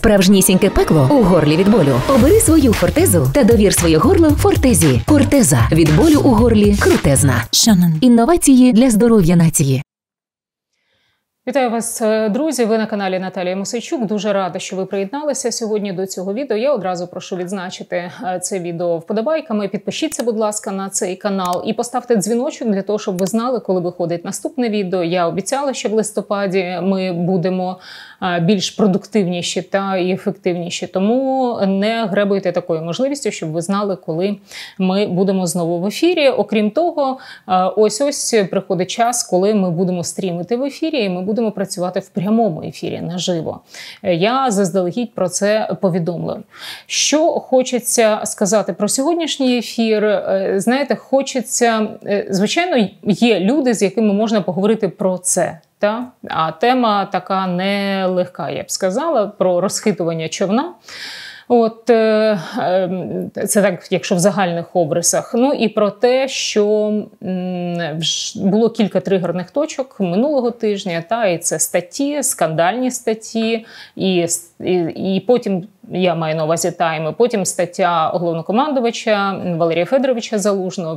Справжнісіньке пекло у горлі від болю. Обери свою фортезу та довір своє горло фортезі. Фортеза. Від болю у горлі крутезна. Інновації для здоров'я нації. Вітаю вас, друзі! Ви на каналі Наталія Мосейчук. Дуже рада, що ви приєдналися сьогодні до цього відео. Я одразу прошу відзначити це відео вподобайками. Підпишіться, будь ласка, на цей канал і поставте дзвіночок для того, щоб ви знали, коли виходить наступне відео. Я обіцяла, що в листопаді ми будемо більш продуктивніші та ефективніші. Тому не гребуйте такою можливістю, щоб ви знали, коли ми будемо знову в ефірі. Окрім того, ось-ось приходить час, коли ми будемо стрімити в ефірі, і ми будемо працювати в прямому ефірі, наживо. Я заздалегідь про це повідомлю. Що хочеться сказати про сьогоднішній ефір? Знаєте, хочеться... Звичайно, є люди, з якими можна поговорити про це. А тема така нелегка, я б сказала, про розхитування човна. От, це так, якщо в загальних обрисах. Ну і про те, що було кілька тригерних точок минулого тижня, і це статті, скандальні статті, і потім, я маю на увазі Time, потім стаття головнокомандувача Валерія Федоровича Залужного,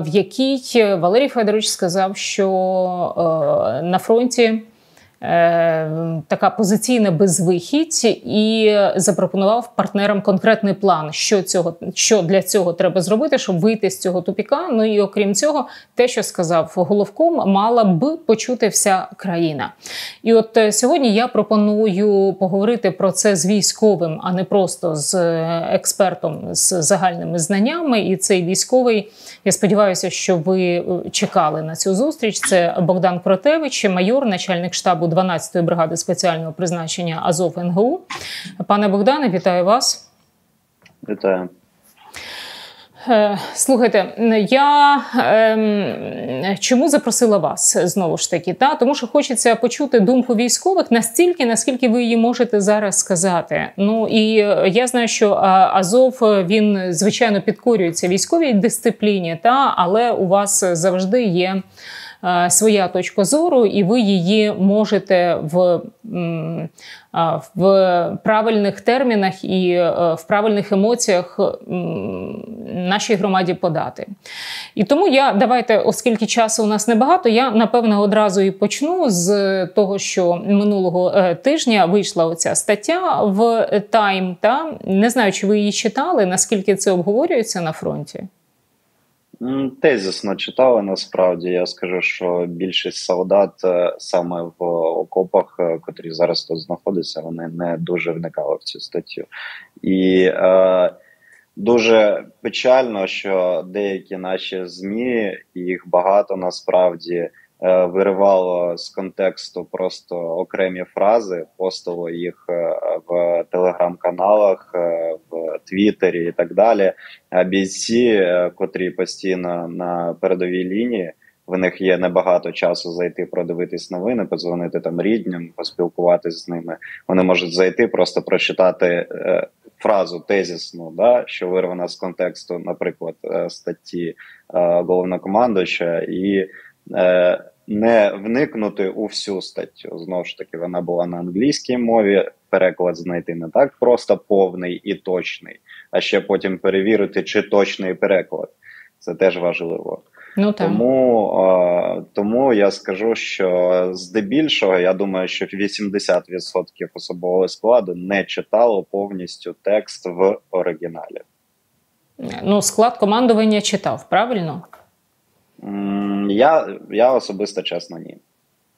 в якій Валерій Федорович сказав, що на фронті така позиційна безвихідь, і запропонував партнерам конкретний план, що для цього треба зробити, щоб вийти з цього тупіка. Ну і окрім цього, те, що сказав головком, мала б почути вся країна. І от сьогодні я пропоную поговорити про це з військовим, а не просто з експертом з загальними знаннями. І цей військовий, я сподіваюся, що ви чекали на цю зустріч, це Богдан «ТАВР», майор, начальник штабу 12-ї бригади спеціального призначення Азов-НГУ. Пане Богдане, вітаю вас. Вітаю. Слухайте, я чому запросила вас, знову ж таки? Тому що хочеться почути думку військових настільки, наскільки ви її можете зараз сказати. Ну, і я знаю, що Азов, він, звичайно, підкорюється військовій дисципліні, але у вас завжди є своя точка зору, і ви її можете в правильних термінах і в правильних емоціях нашій громаді подати. І тому оскільки часу у нас небагато, я, напевно, одразу і почну з того, що минулого тижня вийшла оця стаття в Time. Не знаю, чи ви її читали, наскільки це обговорюється на фронті? Тезисно читали, насправді. Я скажу, що більшість солдат саме в окопах, котрі зараз тут знаходяться, вони не дуже вникали в цю статтю. І дуже печально, що деякі наші ЗМІ, їх багато насправді, виривало з контексту просто окремі фрази, постило їх в телеграм-каналах, в Твіттері і так далі. А бійці, котрі постійно на передовій лінії, в них є небагато часу зайти, продивитись новини, подзвонити там рідним, поспілкуватись з ними. Вони можуть зайти, просто прочитати фразу тезісну, що вирвана з контексту, наприклад, статті головнокомандувача, і не вникнути у всю статтю. Знову ж таки, вона була на англійській мові, переклад знайти не так просто повний і точний, а ще потім перевірити, чи точний переклад. Це теж важливо. Тому я скажу, що здебільшого, я думаю, що 80% особового складу не читало повністю текст в оригіналі. Ну, склад командування читав, правильно? Я особисто, чесно, ні.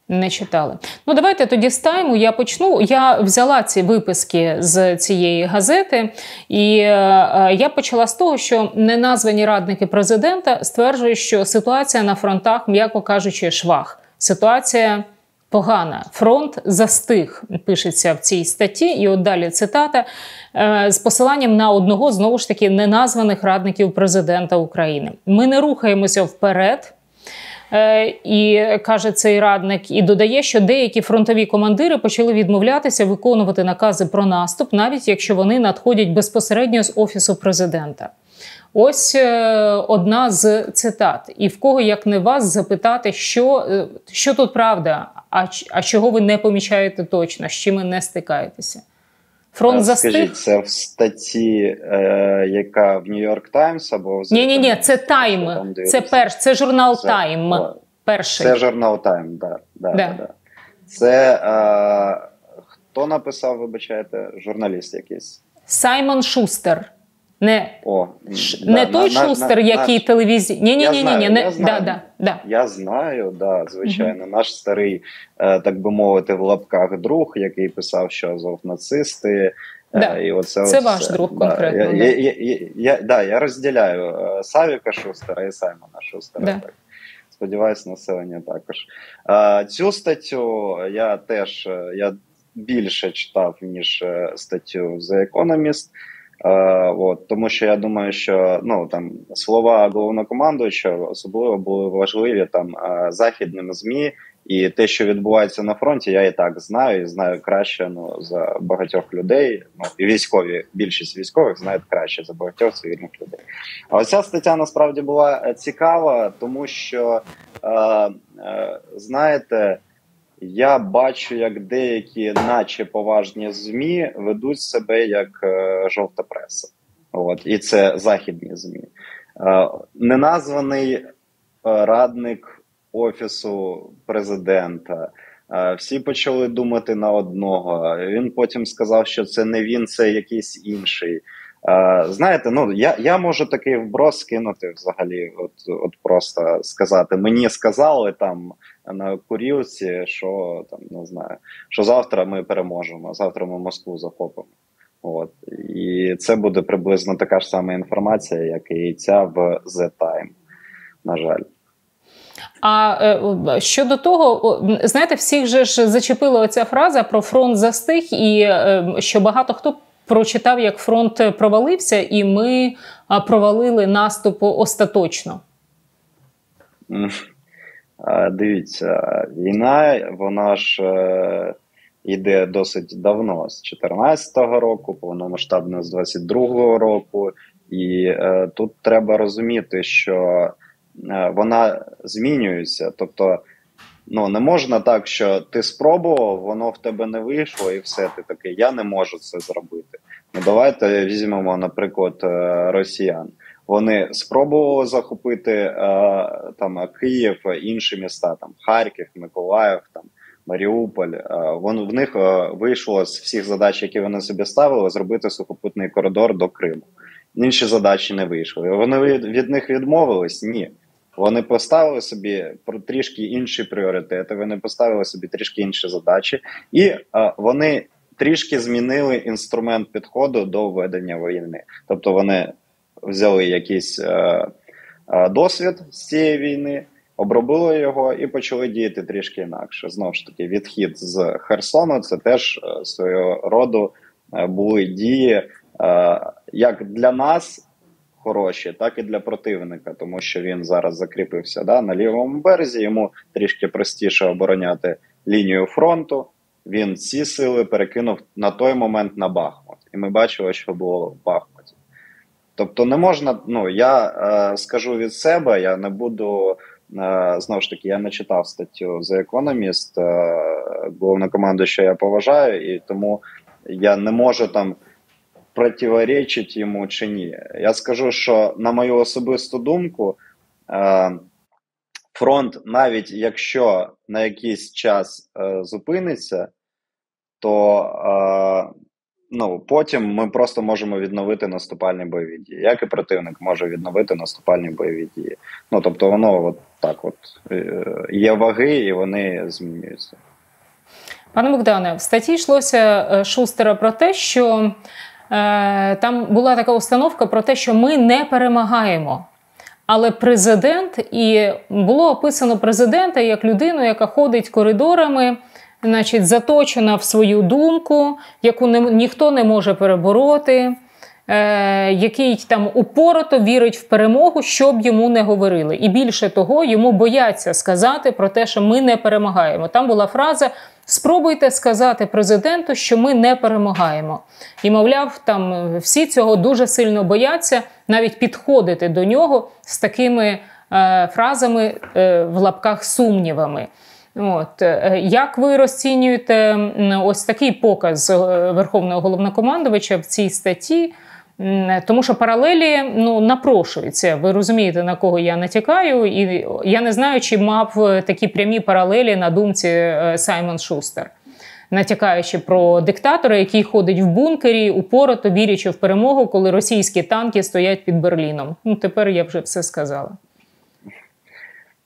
Не читали. Ну, давайте тоді з Тайму я почну. Я взяла ці виписки з цієї газети, і я почала з того, що неназвані радники президента стверджують, що ситуація на фронтах, м'яко кажучи, швах. Ситуація погана. Фронт застиг, пишеться в цій статті. І от далі цитата з посиланням на одного, знову ж таки, неназваних радників президента України. «Ми не рухаємося вперед», і каже цей радник, і додає, що деякі фронтові командири почали відмовлятися виконувати накази про наступ, навіть якщо вони надходять безпосередньо з Офісу президента. Ось одна з цитат. І в кого, як не вас, запитати, що тут правда, а чого ви не помічаєте точно, з чим ви не стикаєтеся? Фронт застиг? Скажіть, це в статті, яка в Нью-Йорк Таймс? Ні, це Time. Це журнал Time. Це журнал Time, так. Це хто написав, вибачайте, журналіст якийсь? Саймон Шустер. Не той Шустер, який телевізій... Я знаю, звичайно. Наш старий, так би мовити, в лапках друг, який писав, що Азов нацисти. Це ваш друг конкретно. Я розділяю Савіка Шустера і Саймона Шустера. Сподіваюсь, населення також. Цю статтю я теж більше читав, ніж статтю The Economist. Тому що я думаю, що слова головнокомандуючого особливо були важливі західним ЗМІ, і те, що відбувається на фронті, я і так знаю, і знаю краще за багатьох людей, і військові, більшість військових знають краще за багатьох цивільних людей. А ця стаття насправді була цікава, тому що, знаєте, я бачу, як деякі, наче поважні ЗМІ, ведуть себе як жовта преса. І це західні ЗМІ. Неназваний радник Офісу президента. Всі почали думати на одного. Він потім сказав, що це не він, це якийсь інший. Знаєте, я можу такий вброс кинути взагалі, просто сказати. Мені сказали там на курілці, що там, не знаю, що завтра ми переможемо, завтра ми Москву захопимо. І це буде приблизно така ж сама інформація, як і ця в The Time, на жаль. А щодо того, знаєте, всіх же ж зачепила оця фраза про фронт застиг, і що багато хто прочитав, як фронт провалився, і ми провалили наступ остаточно. Дивіться, війна, вона ж йде досить давно, з 14-го року, повномасштабно з 22-го року. І тут треба розуміти, що вона змінюється. Тобто, не можна так, що ти спробував, воно в тебе не вийшло, і все, ти такий, я не можу це зробити. Давайте візьмемо, наприклад, росіян. Вони спробували захопити Київ, інші міста, Харків, Миколаїв, Маріуполь. В них вийшло з всіх задач, які вони собі ставили, зробити сухопутний коридор до Криму. Інші задачі не вийшли. Вони від них відмовились? Ні. Вони поставили собі трішки інші пріоритети, вони поставили собі трішки інші задачі, і вони трішки змінили інструмент підходу до ведення війни. Тобто вони взяли якийсь досвід з цієї війни, обробили його і почали діяти трішки інакше. Знову ж таки, відхід з Херсону – це теж свого роду були дії як для нас хороші, так і для противника, тому що він зараз закріпився на лівому березі, йому трішки простіше обороняти лінію фронту, він ці сили перекинув на той момент на Бахмут. І ми бачили, що було в Бахмуті. Тобто не можна, я скажу від себе, я не буду, знову ж таки, я не читав статтю The Economist, головнокомандуючого я поважаю, і тому я не можу противоречить йому чи ні. Я скажу, що на мою особисту думку, фронт, навіть якщо на якийсь час зупиниться, то потім ми просто можемо відновити наступальні бойові дії. Як і противник може відновити наступальні бойові дії. Тобто воно так є ваги і вони змінюються. Пане Богдане, в статті йшлося Шустера про те, що там була така установка про те, що ми не перемагаємо. Але президент, і було описано президента як людину, яка ходить коридорами, значить, заточена в свою думку, яку ніхто не може перебороти, який там упорото вірить в перемогу, що б йому не говорили. І більше того, йому бояться сказати про те, що ми не перемагаємо. Там була фраза Спробуйте сказати президенту, що ми не перемагаємо. І, мовляв, там всі цього дуже сильно бояться, навіть підходити до нього з такими фразами в лапках сумнівами. От. Як ви розцінюєте ось такий показ Верховного Головнокомандувача в цій статті? Тому що паралелі, ну, напрошуються. Ви розумієте, на кого я натякаю. І я не знаю, чи мав такі прямі паралелі на думці Саймон Шустер, натякаючи про диктатора, який ходить в бункері, упорото вірячи в перемогу, коли російські танки стоять під Берліном. Ну, тепер я вже все сказала.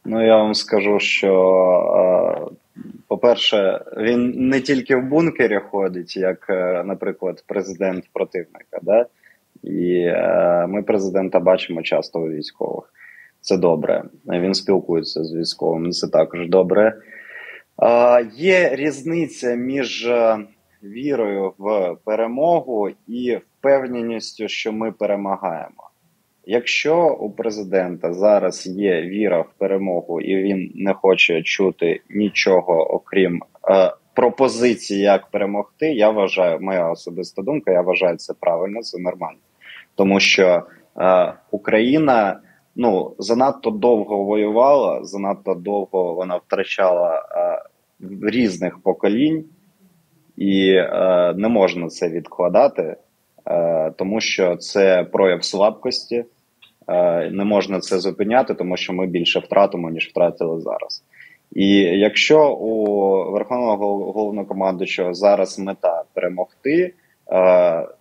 Ну, я вам скажу, що, по-перше, він не тільки в бункері ходить, як, наприклад, президент противника, да? І ми президента бачимо часто у військових. Це добре. Він спілкується з військовими, це також добре. Є різниця між вірою в перемогу і впевненістю, що ми перемагаємо. Якщо у президента зараз є віра в перемогу і він не хоче чути нічого, окрім пропозиції, як перемогти, я вважаю, моя особиста думка, я вважаю, це правильно, це нормально. Тому що Україна, ну, занадто довго воювала, занадто довго вона втрачала різних поколінь, і не можна це відкладати. Тому що це прояв слабкості, не можна це зупиняти, тому що ми більше втратимо, ніж втратили зараз. І якщо у Верховного Головнокомандуючого зараз мета перемогти,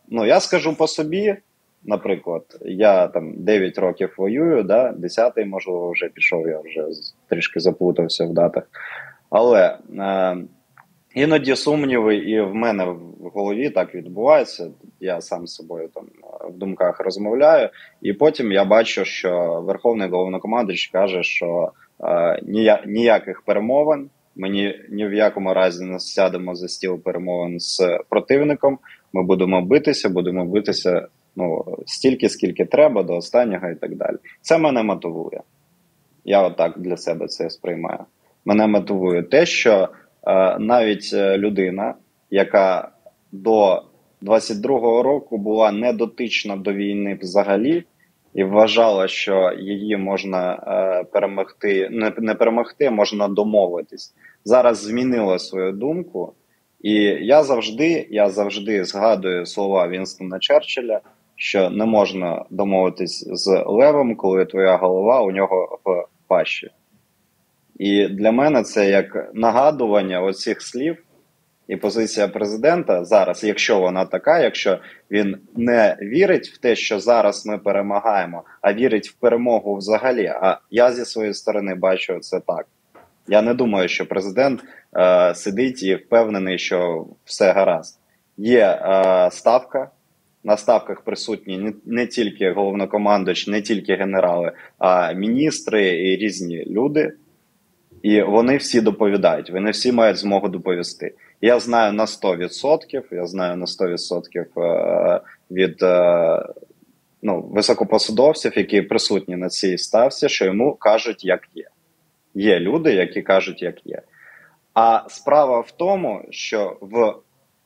ну, я скажу по собі, наприклад, я там 9 років воюю, да, 10-й, можливо, вже пішов, я вже трішки заплутався в датах, але... Іноді сумніви і в мене в голові так відбувається, я сам з собою там в думках розмовляю, і потім я бачу, що Верховний Головнокомандувач каже, що ніяких перемовин, ми ні в якому разі не сядемо за стіл перемовин з противником, ми будемо битися, ну, стільки, скільки треба, до останнього і так далі. Це мене мотивує. Я отак для себе це сприймаю. Мене мотивує те, що навіть людина, яка до 22-го року була недотична до війни взагалі і вважала, що її можна перемогти, не перемогти, можна домовитись, зараз змінила свою думку. І я завжди згадую слова Вінстона Черчилля, що не можна домовитись з левом, коли твоя голова у нього в пащі. І для мене це як нагадування оцих слів, і позиція президента зараз, якщо вона така, якщо він не вірить в те, що зараз ми перемагаємо, а вірить в перемогу взагалі, а я зі своєї сторони бачу це так. Я не думаю, що президент сидить і впевнений, що все гаразд. Є ставка, на ставках присутні не тільки головнокомандувач, не тільки генерали, а міністри і різні люди. І вони всі доповідають, вони всі мають змогу доповісти. Я знаю на 100%, від високопосадовців, які присутні на цій ставці, що йому кажуть, як є. Є люди, які кажуть, як є. А справа в тому, що в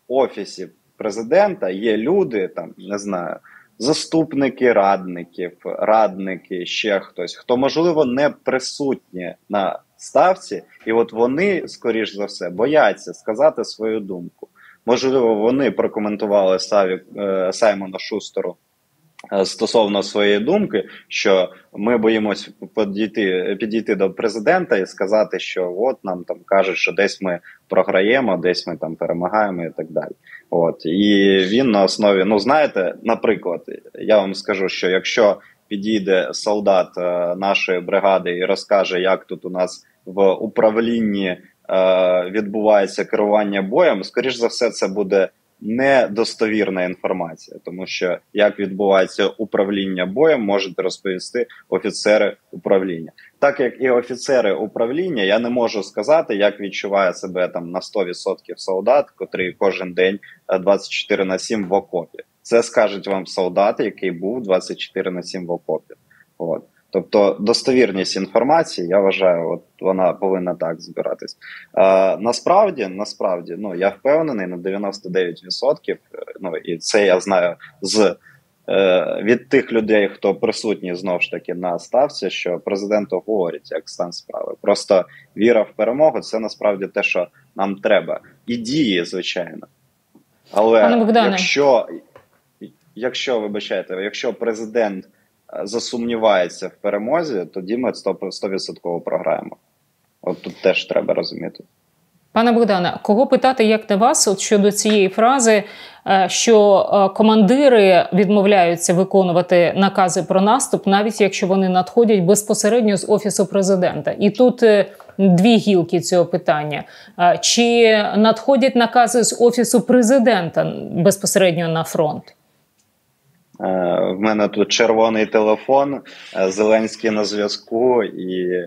офісі президента є люди, там, не знаю, заступники радників, радники, ще хтось, хто, можливо, не присутні на ставці, і от вони, скоріш за все, бояться сказати свою думку. Можливо, вони прокоментували Саймона Шустеру стосовно своєї думки, що ми боїмось підійти до президента і сказати, що от нам там кажуть, що десь ми програємо, десь ми там перемагаємо і так далі. От. І він на основі, ну знаєте, наприклад, я вам скажу, що якщо підійде солдат нашої бригади і розкаже, як тут у нас в управлінні відбувається керування боєм, скоріш за все це буде недостовірна інформація, тому що як відбувається управління боєм, можуть розповісти офіцери управління. Так як і офіцери управління, я не можу сказати, як відчуває себе там на 100% солдат, котрий кожен день 24/7 в окопі. Це скажуть вам солдат, який був 24/7 в окопі. От. Тобто достовірність інформації, я вважаю, от вона повинна так збиратись. Насправді, ну я впевнений на 99%, ну і це я знаю з від тих людей, хто присутні знову ж таки на ставці, що президенту говорять як стан справи. Просто віра в перемогу – це насправді те, що нам треба. І дії, звичайно. Але якщо президент засумнівається в перемозі, тоді ми 100% програємо. От тут теж треба розуміти. Пане Богдане, кого питати, як не вас, от щодо цієї фрази, що командири відмовляються виконувати накази про наступ, навіть якщо вони надходять безпосередньо з Офісу Президента. І тут дві гілки цього питання. Чи надходять накази з Офісу Президента безпосередньо на фронт? В мене тут червоний телефон, Зеленський на зв'язку, і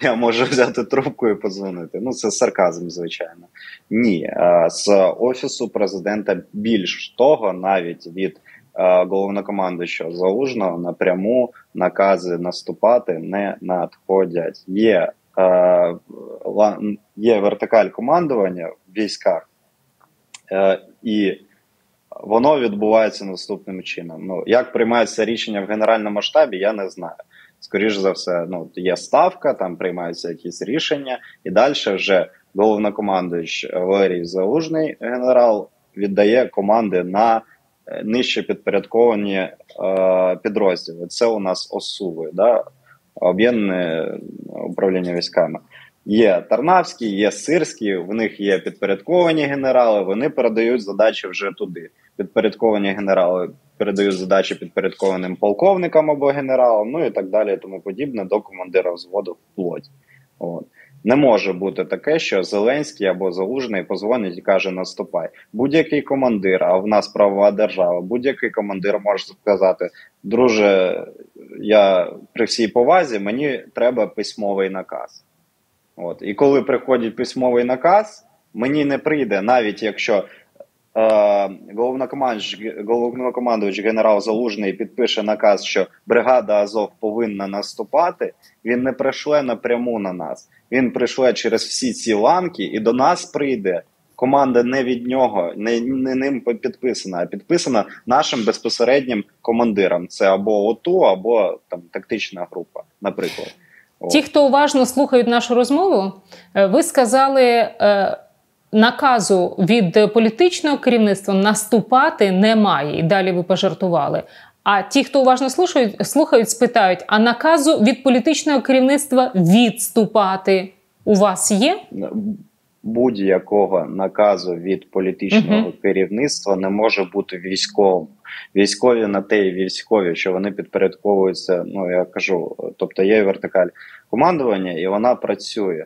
я можу взяти трубку і подзвонити. Ну, це сарказм, звичайно. Ні, з Офісу Президента, більш того, навіть від головнокомандуючого Залужного напряму накази наступати не надходять. Є вертикаль командування в військах, і воно відбувається наступним чином. Ну, як приймається рішення в Генеральному штабі, я не знаю. Скоріше за все, ну, є ставка, там приймаються якісь рішення, і далі вже головнокомандуючий Валерій Залужний, генерал, віддає команди на нижче підпорядковані підрозділи. Це у нас ОСУВи, да? Об'єднане управління військами. Є Тарнавський, є Сирський, в них є підпорядковані генерали, вони передають задачі вже туди. Підпорядковані генерали передають задачі підпорядкованим полковникам або генералам, ну і так далі, і тому подібне, до командира взводу вплоть. От. Не може бути таке, що Зеленський або Залужний позвонить і каже «наступай». Будь-який командир, а в нас правова держава, будь-який командир може сказати «друже, я при всій повазі, мені треба письмовий наказ». От. І коли приходить письмовий наказ, мені не прийде, навіть якщо головнокомандувач генерал Залужний підпише наказ, що бригада Азов повинна наступати, він не прийшле напряму на нас. Він прийшле через всі ці ланки і до нас прийде. Команда не від нього, не ним підписана, а підписана нашим безпосереднім командиром. Це або ОТУ, або там, тактична група, наприклад. Ті, хто уважно слухають нашу розмову, ви сказали, наказу від політичного керівництва наступати немає, і далі ви пожартували. А ті, хто уважно слухають, спитають, а наказу від політичного керівництва відступати у вас є? Будь-якого наказу від політичного керівництва не може бути військовим. Військові на те і військові, що вони підпорядковуються, ну я кажу, тобто є вертикаль командування і вона працює.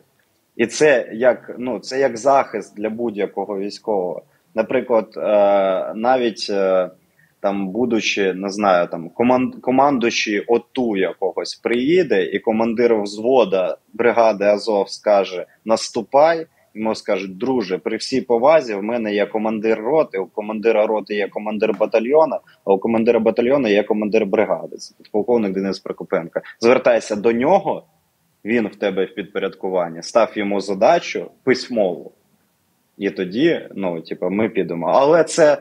І це як, ну, це як захист для будь-якого військового. Наприклад, навіть там, будучи, не знаю, там командуючий ОТУ якогось приїде і командир взвода бригади Азов скаже «наступай», йому скажуть, друже, при всій повазі в мене є командир роти, у командира роти є командир батальйона, а у командира батальйона є командир бригади. Це підполковник Денис Прокопенко. Звертайся до нього, він в тебе в підпорядкуванні, став йому задачу письмову. І тоді, ну, типу, ми підемо. Але це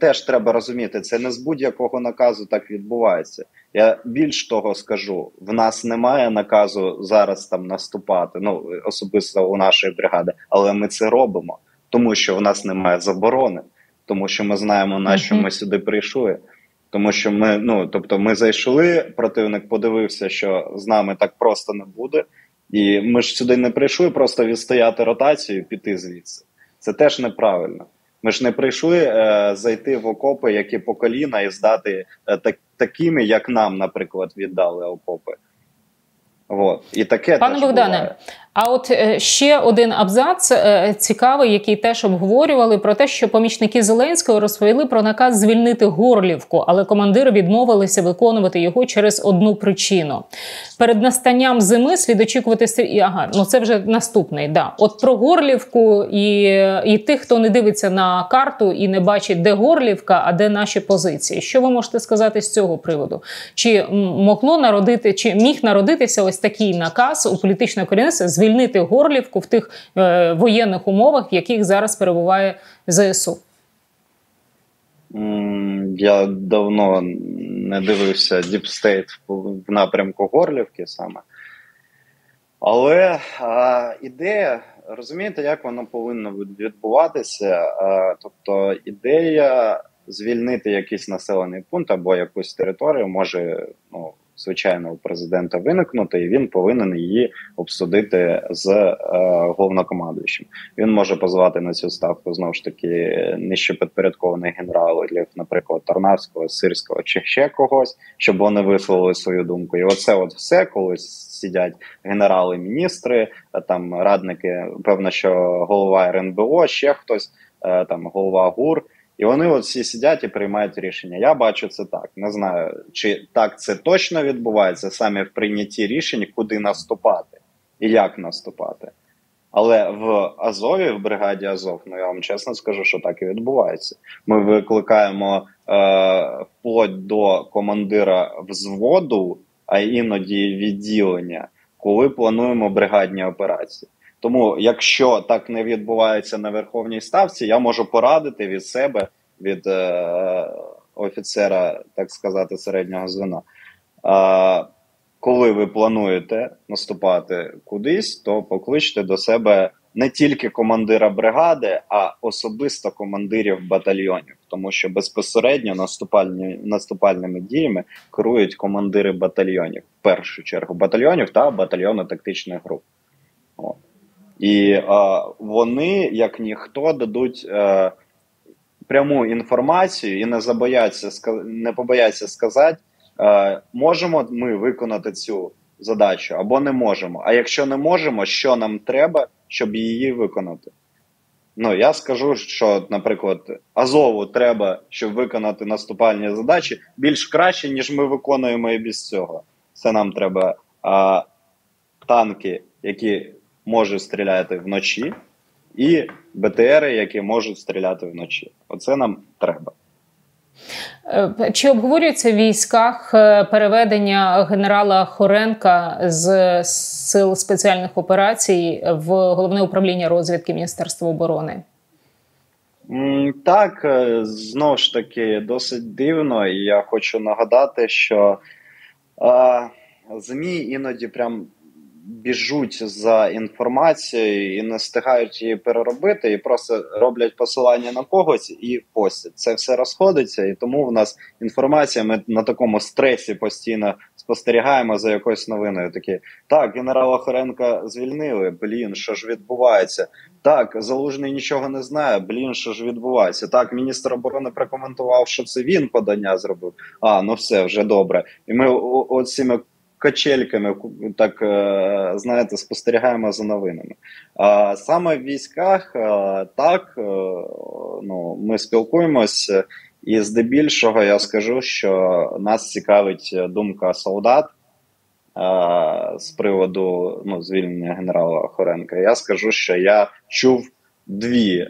теж треба розуміти, це не з будь-якого наказу так відбувається. Я більш того скажу, в нас немає наказу зараз там наступати, ну, особисто у нашої бригади, але ми це робимо, тому що в нас немає заборони, тому що ми знаємо, на що ми сюди прийшли. Тому що ми, ну, тобто ми зайшли, противник подивився, що з нами так просто не буде, і ми ж сюди не прийшли просто відстояти ротацію і піти звідси. Це теж неправильно. Ми ж не прийшли зайти в окопи, які по коліна, і здати такими, як нам, наприклад, віддали окопи. От. І таке. Пане Богдане, А от ще один абзац цікавий, який теж обговорювали, про те, що помічники Зеленського розповіли про наказ звільнити Горлівку, але командири відмовилися виконувати його через одну причину. Перед настанням зими слід очікувати... Ага, ну це вже наступний, да. От про Горлівку і тих, хто не дивиться на карту і не бачить, де Горлівка, а де наші позиції. Що ви можете сказати з цього приводу? Чи міг народитися ось такий наказ у політичного керівництва звільнити Горлівку в тих воєнних умовах, в яких зараз перебуває ЗСУ? Я давно не дивився Deep State в напрямку Горлівки саме. Але ідея, розумієте, як вона повинна відбуватися? Тобто ідея звільнити якийсь населений пункт або якусь територію може, ну, звичайно, у президента виникнути, і він повинен її обсудити з головнокомандуючим. Він може позвати на цю ставку, знову ж таки, нижче підпорядкованих генералів, наприклад, Тарнавського, Сирського чи ще когось, щоб вони висловили свою думку. І оце от все, коли сидять генерали, міністри, там радники, певно, що голова РНБО, ще хтось, там голова ГУР, і вони от всі сидять і приймають рішення. Я бачу це так. Не знаю, чи так це точно відбувається, саме в прийнятті рішень, куди наступати і як наступати. Але в Азові, в бригаді Азов, ну я вам чесно скажу, що так і відбувається. Ми викликаємо вплоть до командира взводу, а іноді відділення, коли плануємо бригадні операції. Тому, якщо так не відбувається на Верховній Ставці, я можу порадити від себе, від офіцера, так сказати, середнього звена. Коли ви плануєте наступати кудись, то покличте до себе не тільки командира бригади, а особисто командирів батальйонів. Тому що безпосередньо наступальними діями керують командири батальйонів. В першу чергу батальйонів та батальйонно-тактичних груп. О. І вони, як ніхто, дадуть пряму інформацію і не побояться сказати, можемо ми виконати цю задачу або не можемо. А якщо не можемо, що нам треба, щоб її виконати? Ну, я скажу, що, наприклад, Азову треба, щоб виконати наступальні задачі, більш краще, ніж ми виконуємо і без цього. Це нам треба танки, які можуть стріляти вночі, і БТРи, які можуть стріляти вночі. Оце нам треба. Чи обговорюється в військах переведення генерала Хоренка з Сил спеціальних операцій в Головне управління розвідки Міністерства оборони? Так, знову ж таки, досить дивно. І я хочу нагадати, що ЗМІ іноді прям біжуть за інформацією і не встигають її переробити, і просто роблять посилання на когось і постять. Це все розходиться, і тому в нас інформація, ми на такому стресі постійно спостерігаємо за якоюсь новиною. Такі, так, генерала Хоренка звільнили, блін, що ж відбувається? Так, Залужний нічого не знає, блін, що ж відбувається? Так, міністр оборони прокоментував, що це він подання зробив. А, ну все, вже добре. І ми оціми качельками, так, знаєте, спостерігаємо за новинами. А саме в військах, так, ну, ми спілкуємось, і здебільшого я скажу, що нас цікавить думка солдат з приводу, ну, звільнення генерала Хоренка. Я скажу, що я чув дві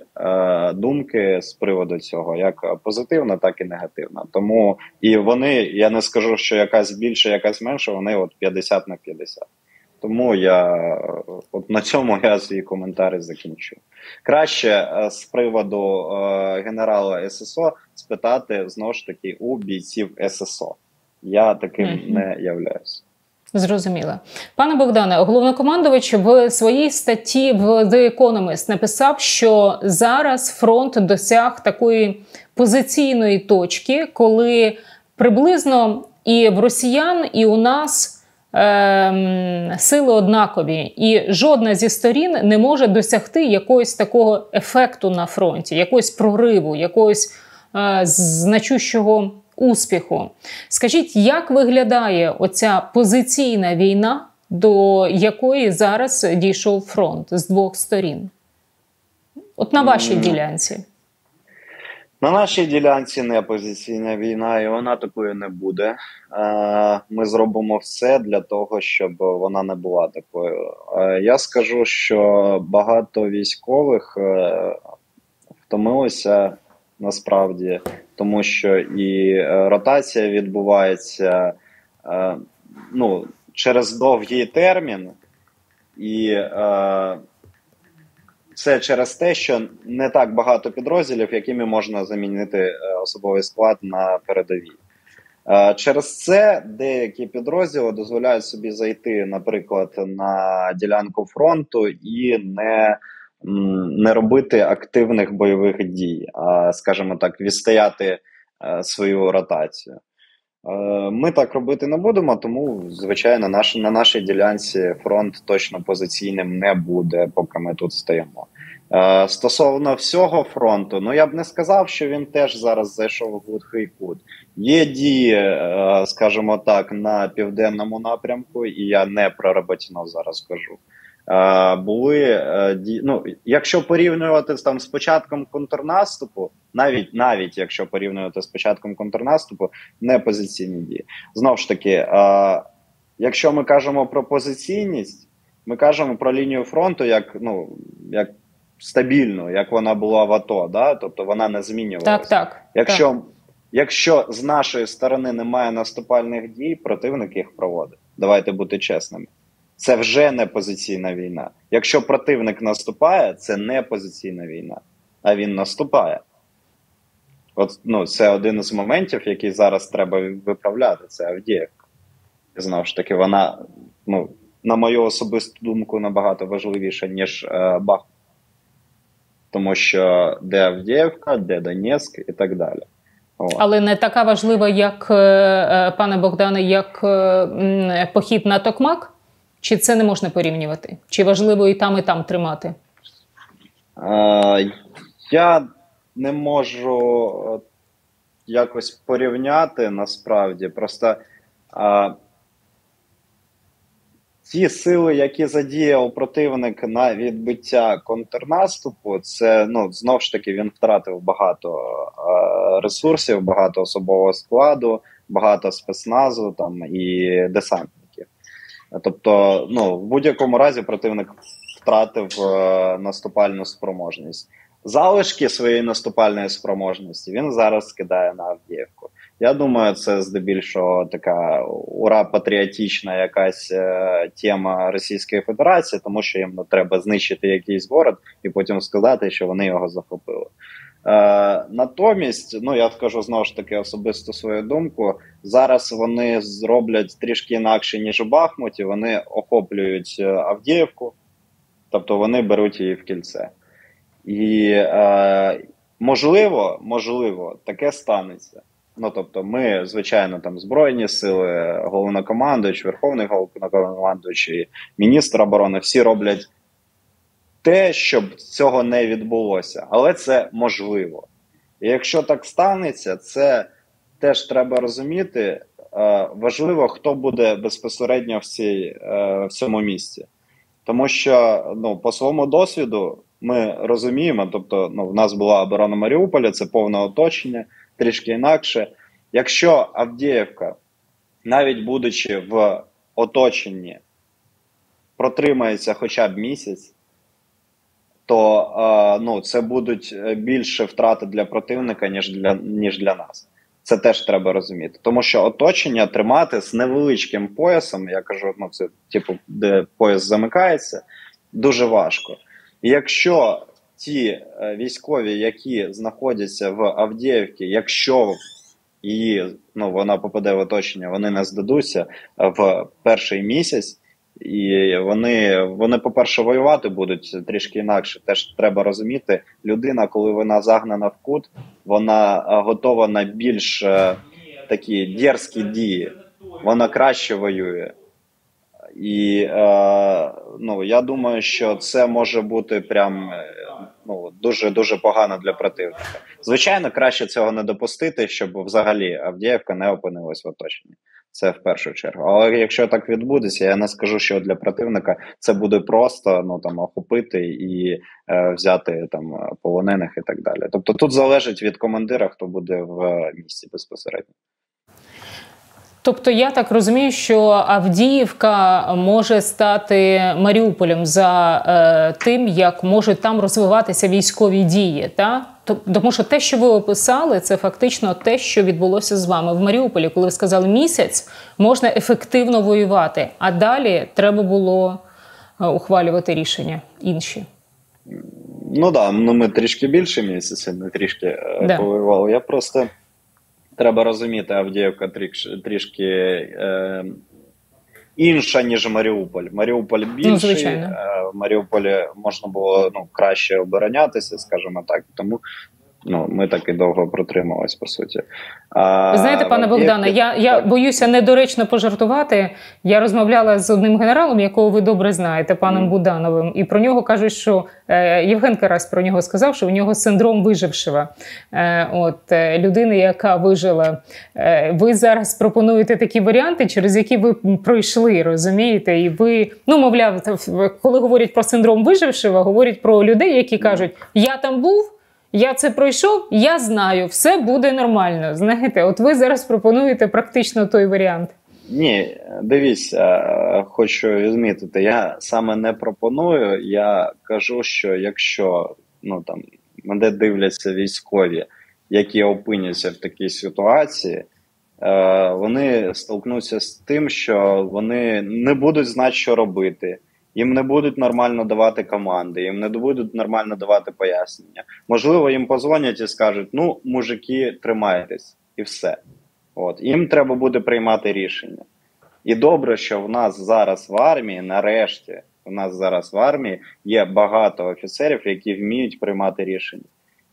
думки з приводу цього, як позитивна, так і негативна. Тому і вони, я не скажу, що якась більше, якась менше, вони от 50 на 50. Тому я от на цьому я свої коментарі закінчу. Краще з приводу генерала ССО спитати, знову ж таки, у бійців ССО. Я таким не являюсь. Зрозуміло. Пане Богдане, головнокомандувач в своїй статті в The Economist написав, що зараз фронт досяг такої позиційної точки, коли приблизно і в росіян, і у нас сили однакові, і жодна зі сторін не може досягти якогось такого ефекту на фронті, якогось прориву, якогось значущого успіху. Скажіть, як виглядає оця позиційна війна до якої зараз дійшов фронт з двох сторін? От на вашій ділянці. На нашій ділянці не опозиційна війна, і вона такою не буде. Ми зробимо все для того, щоб вона не була такою. Я скажу, що багато військових втомилися насправді, тому що і ротація відбувається через довгий термін, і це через те, що не так багато підрозділів, якими можна замінити особовий склад на передовій. Через це деякі підрозділи дозволяють собі зайти, наприклад, на ділянку фронту і не робити активних бойових дій, а, скажімо так, відстояти свою ротацію. Ми так робити не будемо, тому, звичайно, на нашій ділянці фронт точно позиційним не буде, поки ми тут стоїмо. Стосовно всього фронту, я б не сказав, що він теж зараз зайшов у глухий кут. Є дії, скажімо так, на південному напрямку, і я не про Роботіно зараз кажу. Були, якщо порівнювати там з початком контрнаступу, навіть якщо порівнювати з початком контрнаступу, не позиційні дії. Знову ж таки, якщо ми кажемо про позиційність, ми кажемо про лінію фронту як стабільну, як вона була в АТО, да? Тобто вона не змінювалася. Так. Якщо з нашої сторони немає наступальних дій, противник їх проводить. Давайте бути чесними. Це вже не позиційна війна. Якщо противник наступає, це не позиційна війна, а він наступає. Це один із моментів, який зараз треба виправляти. Це Авдіївка. Знову ж таки, вона, на мою особисту думку, набагато важливіша, ніж Бахмут. Тому що де Авдіївка, де Донецьк і так далі. Але не така важлива, як, пане Богдане, як похід на Токмак? Чи це не можна порівнювати? Чи важливо і там тримати? Я не можу якось порівняти насправді. Просто ті сили, які задіяв противник на відбиття контрнаступу, це, знову ж таки, він втратив багато ресурсів, багато особового складу, багато спецназу і десанту. Тобто, в будь-якому разі противник втратив наступальну спроможність. Залишки своєї наступальної спроможності він зараз скидає на Авдіївку. Я думаю, це здебільшого така ура-патріотична якась тема Російської Федерації, тому що їм треба знищити якийсь город і потім сказати, що вони його захопили. Натомість, я скажу знову ж таки особисто свою думку, зараз вони зроблять трішки інакше, ніж у Бахмуті, вони охоплюють Авдіївку, тобто вони беруть її в кільце. І можливо, таке станеться. Тобто ми, звичайно, там збройні сили, головнокомандуючий, верховний головнокомандуючий, міністр оборони, всі роблять те, щоб цього не відбулося. Але це можливо. І якщо так станеться, це теж треба розуміти. Важливо, хто буде безпосередньо в цьому місці. Тому що, по своєму досвіду, ми розуміємо, тобто, в нас була оборона Маріуполя, це повне оточення, трішки інакше. Якщо Авдіївка, навіть будучи в оточенні, протримається хоча б місяць, то це будуть більше втрати для противника, ніж для нас. Це теж треба розуміти. Тому що оточення тримати з невеличким поясом, я кажу, це типу, де пояс замикається, дуже важко. І якщо ті військові, які знаходяться в Авдіївці, якщо її, вона попаде в оточення, вони не здадуться в перший місяць, і вони, по-перше, воювати будуть трішки інакше. Теж треба розуміти, людина, коли вона загнана в кут, вона готова на більш такі дерзкі дії. Вона краще воює. І я думаю, що це може бути прям дуже-дуже погано для противника. Звичайно, краще цього не допустити, щоб взагалі Авдіївка не опинилась в оточенні. Це в першу чергу. Але якщо так відбудеться, я не скажу, що для противника це буде просто охопити і взяти полонених і так далі. Тобто тут залежить від командира, хто буде в місті безпосередньо. Тобто я так розумію, що Авдіївка може стати Маріуполем за тим, як можуть там розвиватися військові дії, так? Тому що те, що ви описали, це фактично те, що відбулося з вами в Маріуполі, коли ви сказали, місяць можна ефективно воювати, а далі треба було ухвалювати рішення інші. Ну так, ми трішки більше місяця, не трішки повоювали. Я просто... Треба розуміти, Авдіївка трішки інша, ніж Маріуполь. Маріуполь більший, в Маріуполі можна було краще оборонятися, скажімо так. Тому ми так і довго протримались, по суті. Ви знаєте, пане Богдане, я боюся недоречно пожартувати. Я розмовляла з одним генералом, якого ви добре знаєте, паном Будановим. І про нього кажуть, що Євген Карась про нього сказав, що у нього синдром вижившого. Людини, яка вижила. Ви зараз пропонуєте такі варіанти, через які ви пройшли, розумієте? І ви, мовляв, коли говорять про синдром вижившого, говорять про людей, які кажуть, я там був, я це пройшов, я знаю, все буде нормально. Знаєте, от ви зараз пропонуєте практично той варіант. Ні, дивіться, хочу відмітити, я саме не пропоную, я кажу, що якщо мене дивляться військові, які опиняться в такій ситуації, вони столкнуться з тим, що вони не будуть знати, що робити. Їм не будуть нормально давати команди, їм не будуть нормально давати пояснення. Можливо, їм подзвонять і скажуть, мужики, тримайтесь, і все. Їм треба буде приймати рішення. І добре, що в нас зараз в армії, нарешті, у нас зараз в армії є багато офіцерів, які вміють приймати рішення.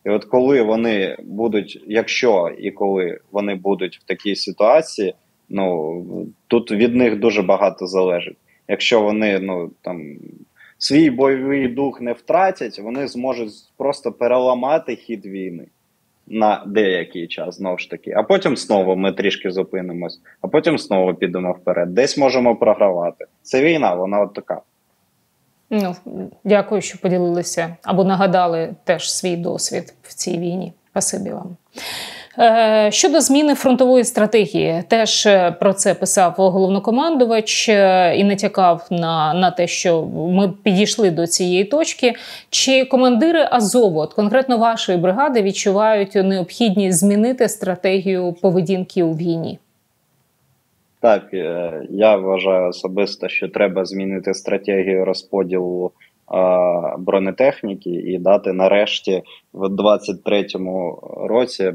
І от коли вони будуть, якщо і коли вони будуть в такій ситуації, тут від них дуже багато залежить. Якщо вони свій бойовий дух не втратять, вони зможуть просто переламати хід війни на деякий час, знову ж таки. А потім знову ми трішки зупинимось, а потім знову підемо вперед. Десь можемо програвати. Це війна, вона от така. Дякую, що поділилися або нагадали теж свій досвід в цій війні. Спасибі вам. Щодо зміни фронтової стратегії, теж про це писав головнокомандувач і натякав на те, що ми підійшли до цієї точки. Чи командири Азову, конкретно вашої бригади, відчувають необхідність змінити стратегію поведінки у війні? Так, я вважаю особисто, що треба змінити стратегію розподілу бронетехніки і дати нарешті в 23-му році,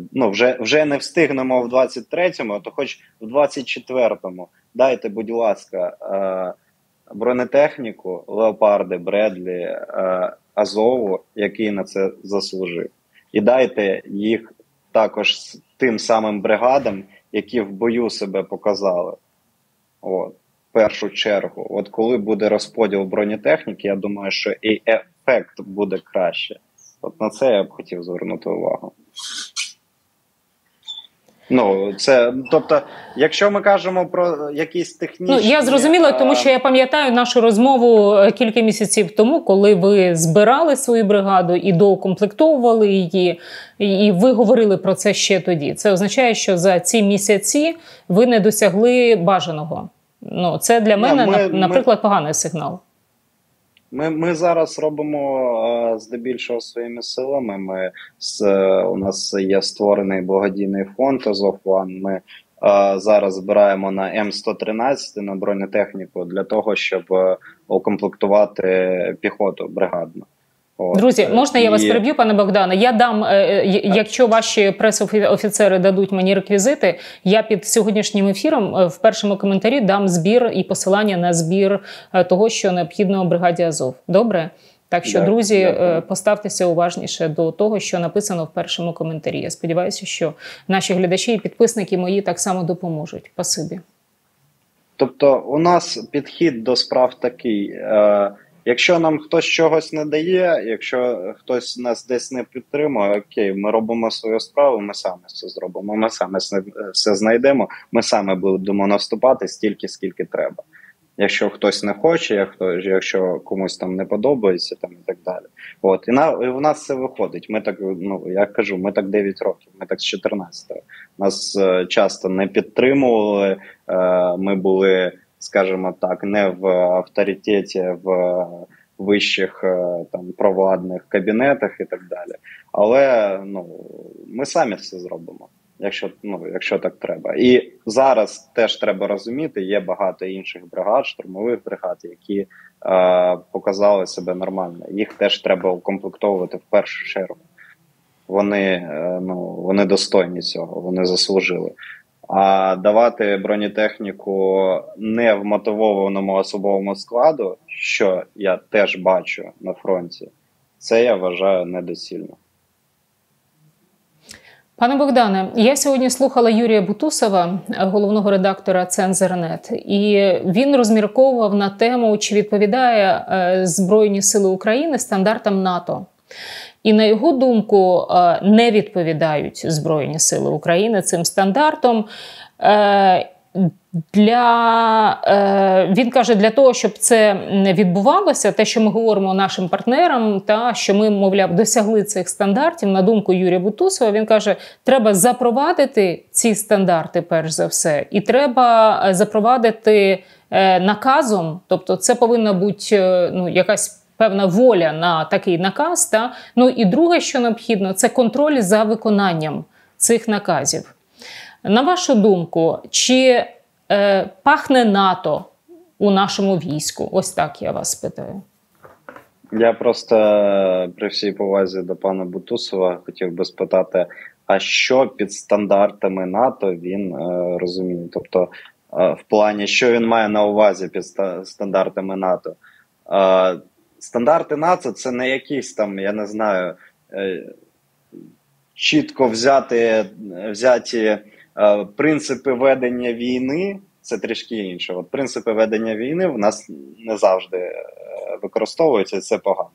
вже не встигнемо в 23-му, то хоч в 24-му дайте, будь ласка, бронетехніку, леопарди, бредлі, Азову, який на це заслужив. І дайте їх також тим самим бригадам, які в бою себе показали. В першу чергу, от коли буде розподіл бронетехніки, я думаю, що і ефект буде краще. От на це я б хотів звернути увагу. Тобто, якщо ми кажемо про якісь технічні... Я зрозуміла, тому що я пам'ятаю нашу розмову кілька місяців тому, коли ви збирали свою бригаду і доукомплектовували її, і ви говорили про це ще тоді. Це означає, що за ці місяці ви не досягли бажаного. Це для мене, наприклад, поганий сигнал. Ми зараз робимо здебільшого своїми силами. У нас є створений благодійний фонд «Азов-НГУ». Ми зараз збираємо на М113, на бронетехніку, для того, щоб укомплектувати піхоту бригадну. Друзі, можна я вас переб'ю, пане Богдане? Я дам, якщо ваші прес-офіцери дадуть мені реквізити, я під сьогоднішнім ефіром в першому коментарі дам збір і посилання на збір того, що необхідно бригаді Азов. Добре? Так що, друзі, поставтеся уважніше до того, що написано в першому коментарі. Я сподіваюся, що наші глядачі і підписники мої так само допоможуть. Спасибі. Тобто у нас підхід до справ такий – Якщо нам хтось чогось не дає, якщо хтось нас десь не підтримує, окей, ми робимо свою справу, ми самі все зробимо, ми самі все знайдемо, ми самі будемо наступати стільки, скільки треба. Якщо хтось не хоче, якщо комусь там не подобається, там і так далі. От. І в нас це виходить. Ми так, я кажу, ми так 9 років, ми так з 14-го. Нас часто не підтримували, ми були, скажімо так, не в авторитеті, в вищих там провладних кабінетах і так далі. Але ми самі все зробимо, якщо так треба. І зараз теж треба розуміти, є багато інших бригад, штурмових бригад, які показали себе нормально. Їх теж треба укомплектовувати в першу чергу. Вони достойні цього, вони заслужили. А давати бронетехніку не вмотивованому особовому складу, що я теж бачу на фронті, це я вважаю недоцільно. Пане Богдане, я сьогодні слухала Юрія Бутусова, головного редактора «Цензор.нет», і він розмірковував на тему, чи відповідає Збройні Сили України стандартам НАТО. І на його думку, не відповідають Збройні Сили України цим стандартам. Він каже, для того, щоб це відбувалося, те, що ми говоримо нашим партнерам, та що ми, мовляв, досягли цих стандартів, на думку Юрія Бутусова, він каже, треба запровадити ці стандарти, перш за все, і треба запровадити наказом, тобто це повинна бути якась певна воля на такий наказ. Та? І друге, що необхідно, це контроль за виконанням цих наказів. На вашу думку, чи пахне НАТО у нашому війську? Ось так я вас питаю. Я просто при всій повазі до пана Бутусова хотів би спитати, а що під стандартами НАТО він розуміє? Тобто в плані, що він має на увазі під стандартами НАТО? Стандарти НАТО – це не якісь там, я не знаю, чітко взяті принципи ведення війни, це трішки інше. От принципи ведення війни в нас не завжди використовуються, і це погано.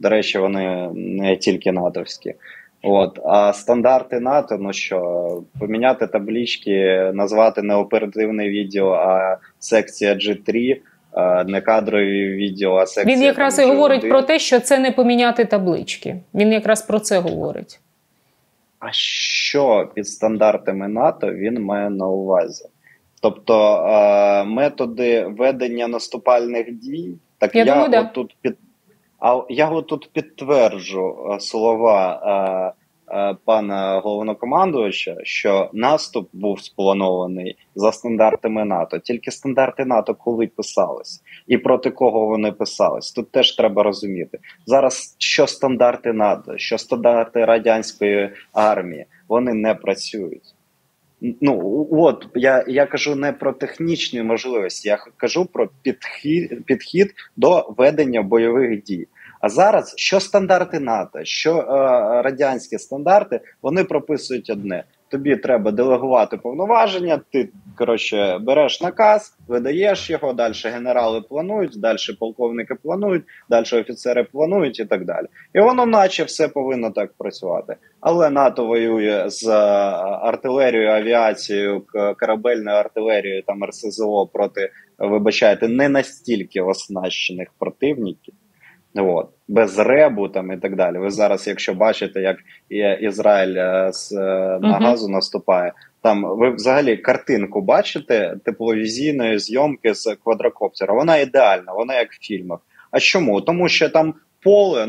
До речі, вони не тільки натовські. От. А стандарти НАТО, поміняти таблички, назвати не оперативне відділ, а секція G3 – не кадрові відділ, а секція... Він якраз і говорить про те, що це не поміняти таблички. Він якраз про це говорить. А що під стандартами НАТО він має на увазі? Тобто методи ведення наступальних дій... Так я думаю, да. Я тут підтверджу слова пана головнокомандувача, що наступ був спланований за стандартами НАТО. Тільки стандарти НАТО коли писались і проти кого вони писались. Тут теж треба розуміти. Зараз що стандарти НАТО, що стандарти радянської армії, вони не працюють. Я кажу не про технічні можливості, я кажу про підхід до ведення бойових дій. А зараз, що стандарти НАТО, що радянські стандарти, вони прописують одне. Тобі треба делегувати повноваження, ти, береш наказ, видаєш його, далі генерали планують, далі полковники планують, далі офіцери планують і так далі. І воно наче все повинно так працювати. Але НАТО воює з артилерією, авіацією, корабельною артилерією, там РСЗО проти, вибачайте, не настільки оснащених противників. Без РЕБу там і так далі. Ви зараз, якщо бачите, як Ізраїль на Газу наступає, там ви взагалі картинку бачите тепловізійної зйомки з квадрокоптера. Вона ідеальна, вона як в фільмах. А чому? Тому що там поле,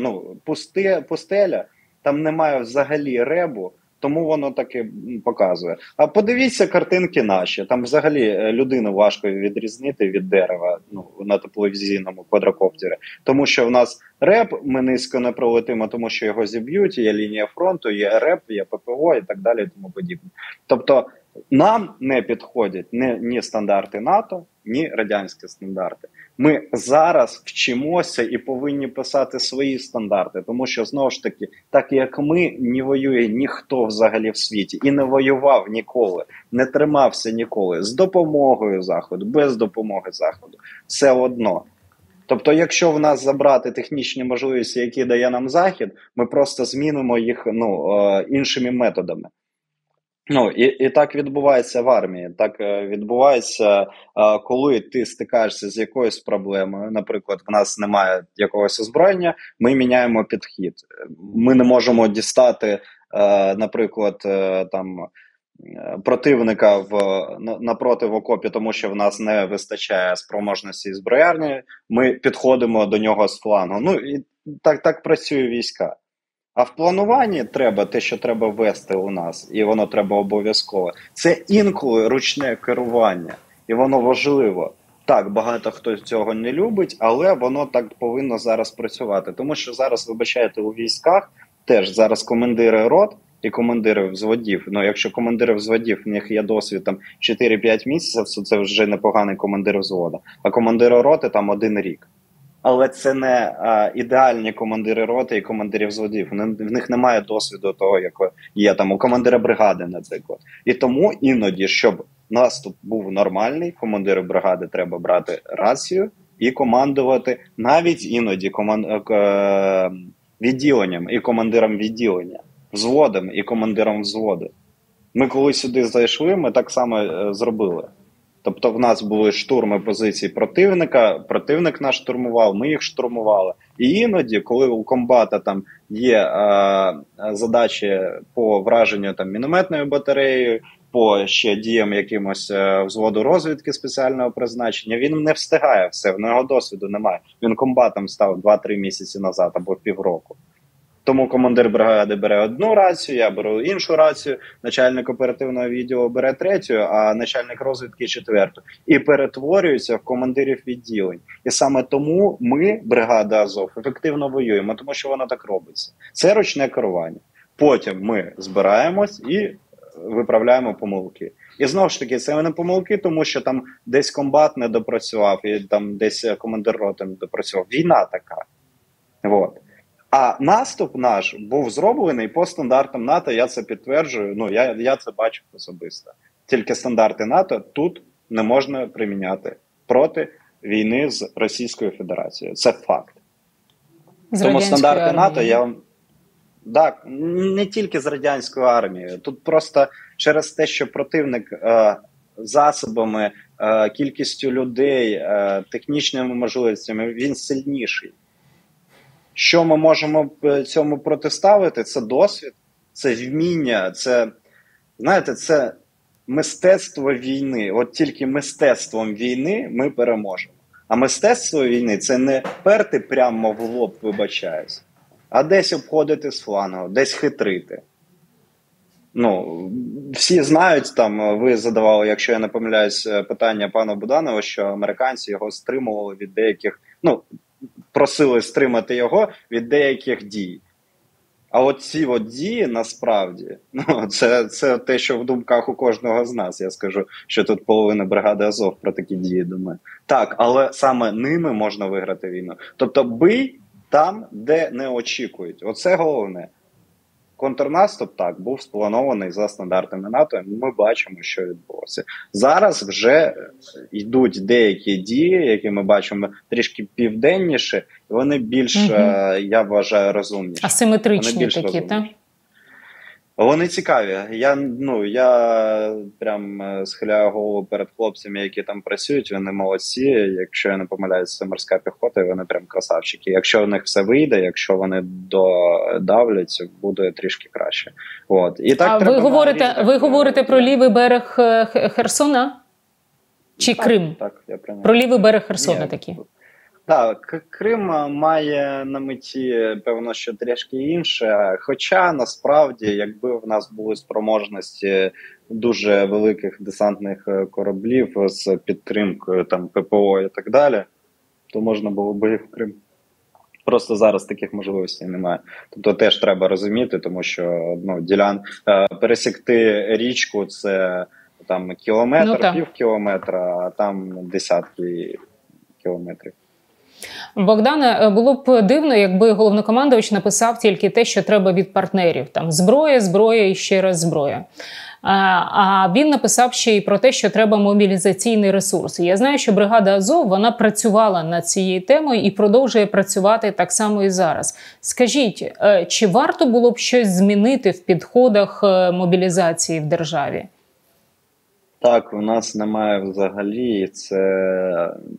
пустеля, там немає взагалі РЕБу, тому воно так і показує. А подивіться картинки наші. Там взагалі людину важко відрізнити від дерева на тепловізійному квадрокоптері. Тому що в нас РЕБ, ми низько не пролетимо, тому що його зіб'ють, є лінія фронту, є РЕБ, є ППО і так далі і тому подібне. Тобто нам не підходять ні стандарти НАТО, ні радянські стандарти. Ми зараз вчимося і повинні писати свої стандарти, тому що, знову ж таки, так як ми, не воює ніхто взагалі в світі і не воював ніколи, не тримався ніколи з допомогою Заходу, без допомоги Заходу. Все одно. Тобто, якщо в нас забрати технічні можливості, які дає нам Захід, ми просто змінимо їх іншими методами. Ну, і так відбувається в армії. Так відбувається, коли ти стикаєшся з якоюсь проблемою. Наприклад, в нас немає якогось озброєння, ми міняємо підхід. Ми не можемо дістати, наприклад, там противника напроти в окопі, тому що в нас не вистачає спроможності зброярні, ми підходимо до нього з флангу. Ну, і так працює війська. А в плануванні треба те, що треба ввести у нас, і воно треба обов'язково. Це інколи ручне керування, і воно важливо. Так, багато хто цього не любить, але воно так повинно зараз працювати. Тому що зараз, вибачайте, у військах теж зараз командири рот і командири взводів. Ну, якщо командири взводів, в них є досвід там 4-5 місяців, це вже непоганий командир взвода. А командири роти там 1 рік. Але це не ідеальні командири роти і командирів взводів. В них немає досвіду того, як є там у командира бригади, наприклад. І тому іноді, щоб наступ був нормальний, командиру бригади треба брати рацію і командувати навіть іноді відділенням і командиром відділення, взводом і командиром взводу. Ми коли сюди зайшли, ми так само зробили. Тобто в нас були штурми позицій противника, противник нас штурмував, ми їх штурмували. І іноді, коли у комбата там є задачі по враженню там мінометною батареєю, по ще діям якимось взводу розвідки спеціального призначення, він не встигає все, в нього досвіду немає. Він комбатом став 2-3 місяці назад або півроку. Тому командир бригади бере одну рацію, я беру іншу рацію, начальник оперативного відділу бере 3-ю, а начальник розвідки 4-ту. І перетворюються в командирів відділень. І саме тому ми, бригада Азов, ефективно воюємо, тому що вона так робиться. Це ручне керування. Потім ми збираємось і виправляємо помилки. І знову ж таки, це не помилки, тому що там десь комбат не допрацював, і там десь командир роти не допрацював. Війна така. От. А наступ наш був зроблений по стандартам НАТО, я це підтверджую, ну я це бачу особисто. Тільки стандарти НАТО тут не можна приміняти проти війни з Російською Федерацією. Це факт. Тому стандарти НАТО, так, не тільки з радянською армією. Тут просто через те, що противник засобами, кількістю людей, технічними можливостями, він сильніший. Що ми можемо цьому протиставити? Це досвід, це вміння, це, знаєте, це мистецтво війни. От тільки мистецтвом війни ми переможемо. А мистецтво війни – це не перти прямо в лоб, вибачаюсь, а десь обходити з флангу, десь хитрити. Ну, всі знають, там, ви задавали, якщо я не помиляюсь, питання пану Буданову, що американці його стримували від деяких, ну, просили стримати його від деяких дій. А от ці от дії, насправді, ну, це те, що в думках у кожного з нас. Я скажу, що тут половина бригади Азов про такі дії думає. Так, але саме ними можна виграти війну. Тобто бий там, де не очікують. Оце головне. Контрнаступ, так, був спланований за стандартами НАТО. Ми бачимо, що відбулося. Зараз вже йдуть деякі дії, які ми бачимо трішки південніше, вони більш, я вважаю, розумніші. Асиметричні такі, так? Вони цікаві. Я прям схиляю голову перед хлопцями, які там працюють, вони молодці. Якщо я не помиляюсь, це морська піхота, і вони прям красавчики. Якщо в них все вийде, якщо вони додавлять, буде трішки краще. От. І так ви говорите про лівий берег Херсона? Чи так, Крим? Так, я про нього. Про лівий берег Херсона такі. Так, Крим має на меті, певно, що трішки інше, хоча, насправді, якби в нас були спроможності дуже великих десантних кораблів з підтримкою там ППО і так далі, то можна було б їх в Крим. Просто зараз таких можливостей немає. Тобто теж треба розуміти, тому що пересікти річку – це там кілометр, півкілометра, а там десятки кілометрів. Богдане, було б дивно, якби головнокомандувач написав тільки те, що треба від партнерів. Там зброя, зброя і ще раз зброя. А він написав ще й про те, що треба мобілізаційний ресурс. Я знаю, що бригада «Азов», вона працювала над цією темою і продовжує працювати так само і зараз. Скажіть, чи варто було б щось змінити в підходах мобілізації в державі? Так, у нас немає взагалі, і це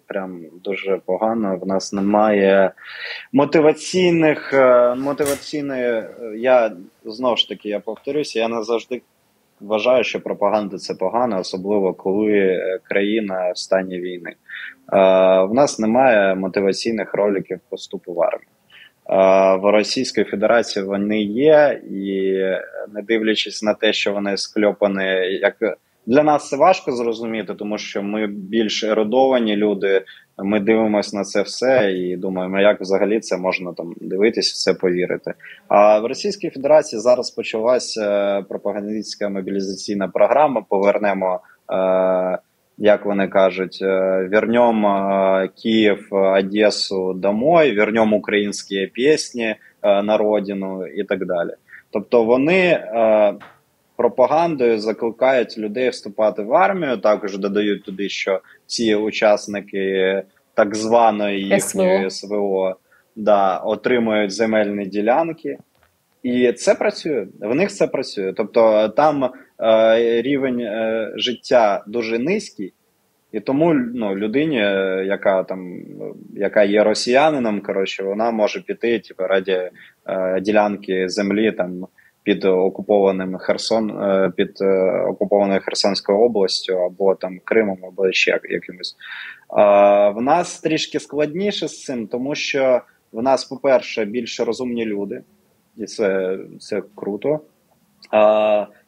прям дуже погано. В нас немає мотиваційної, я знову ж таки, я повторюся, я не завжди вважаю, що пропаганда – це погано, особливо коли країна в стані війни. В нас немає мотиваційних роликів по вступу в армію. В Російській Федерації вони є, і не дивлячись на те, що вони скльопані, як для нас це важко зрозуміти, тому що ми більш ерудовані люди, ми дивимося на це все і думаємо, як взагалі це можна там дивитись, все повірити. А в Російській Федерації зараз почалася пропагандистська мобілізаційна програма. Повернемо, як вони кажуть, вернем Київ, Одесу домой, вернем українські пісні на родину і так далі. Тобто вони пропагандою закликають людей вступати в армію, також додають туди, що ці учасники так званої їхньої СВО отримують земельні ділянки. І це працює, в них це працює. Тобто там рівень життя дуже низький, і тому людині, яка є росіянином, вона може піти раді ділянки землі там, під окупованим під окупованою Херсонською областю, або там Кримом, або ще якимось. В нас трішки складніше з цим, тому що в нас, по-перше, більш розумні люди, і це круто.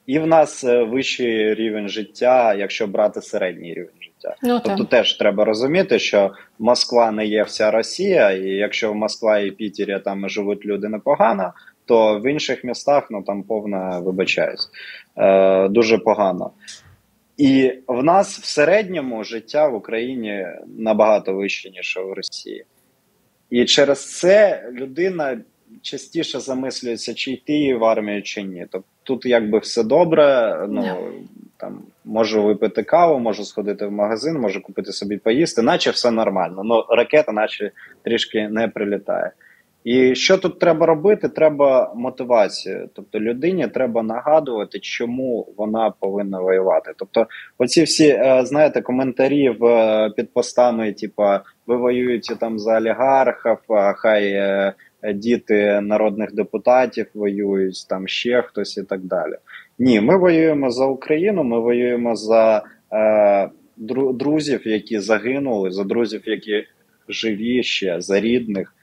І в нас вищий рівень життя, якщо брати середній рівень життя. Тобто теж треба розуміти, що Москва не є вся Росія, і якщо в Москві і Пітері там живуть люди непогано, то в інших містах, там повна, вибачаюсь, дуже погано. І в нас в середньому життя в Україні набагато вище, ніж в Росії. І через це людина частіше замислюється, чи йти в армію, чи ні. Тобто тут якби все добре, там, можу випити каву, можу сходити в магазин, можу купити собі поїсти, наче все нормально, ракета наче трішки не прилітає. І що тут треба робити? Треба мотивацію. Тобто людині треба нагадувати, чому вона повинна воювати. Тобто оці всі, знаєте, коментарі під постами, типу, ви воюєте там за олігархів, хай діти народних депутатів воюють, там ще хтось і так далі. Ні, ми воюємо за Україну, ми воюємо за друзів, які загинули, за друзів, які живі ще, за рідних.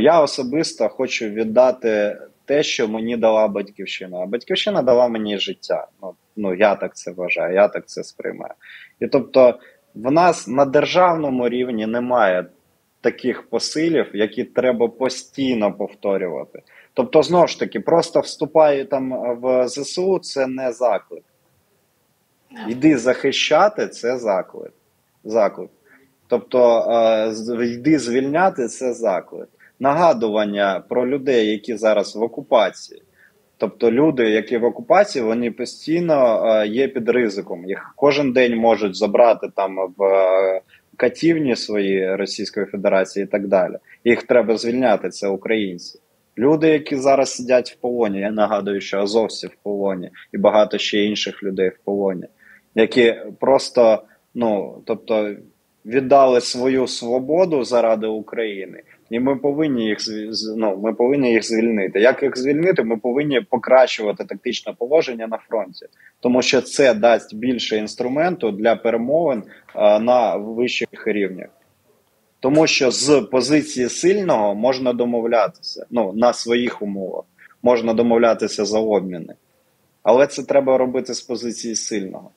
Я особисто хочу віддати те, що мені дала батьківщина. А батьківщина дала мені життя. Я так це вважаю, я так це сприймаю. І тобто в нас на державному рівні немає таких посилів, які треба постійно повторювати. Тобто, знову ж таки, просто вступай там в ЗСУ, це не заклик. Йди захищати, це заклик. Тобто, йди звільняти – це заклик. Нагадування про людей, які зараз в окупації. Тобто, люди, які в окупації, вони постійно є під ризиком. Їх кожен день можуть забрати там в катівні свої Російської Федерації і так далі. Їх треба звільняти, це українці. Люди, які зараз сидять в полоні, я нагадую, що азовці в полоні і багато ще інших людей в полоні, які просто, віддали свою свободу заради України, і ми повинні їх звільнити. Як їх звільнити? Ми повинні покращувати тактичне положення на фронті, тому що це дасть більше інструменту для перемовин на вищих рівнях. Тому що з позиції сильного можна домовлятися, на своїх умовах, можна домовлятися за обміни. Але це треба робити з позиції сильного.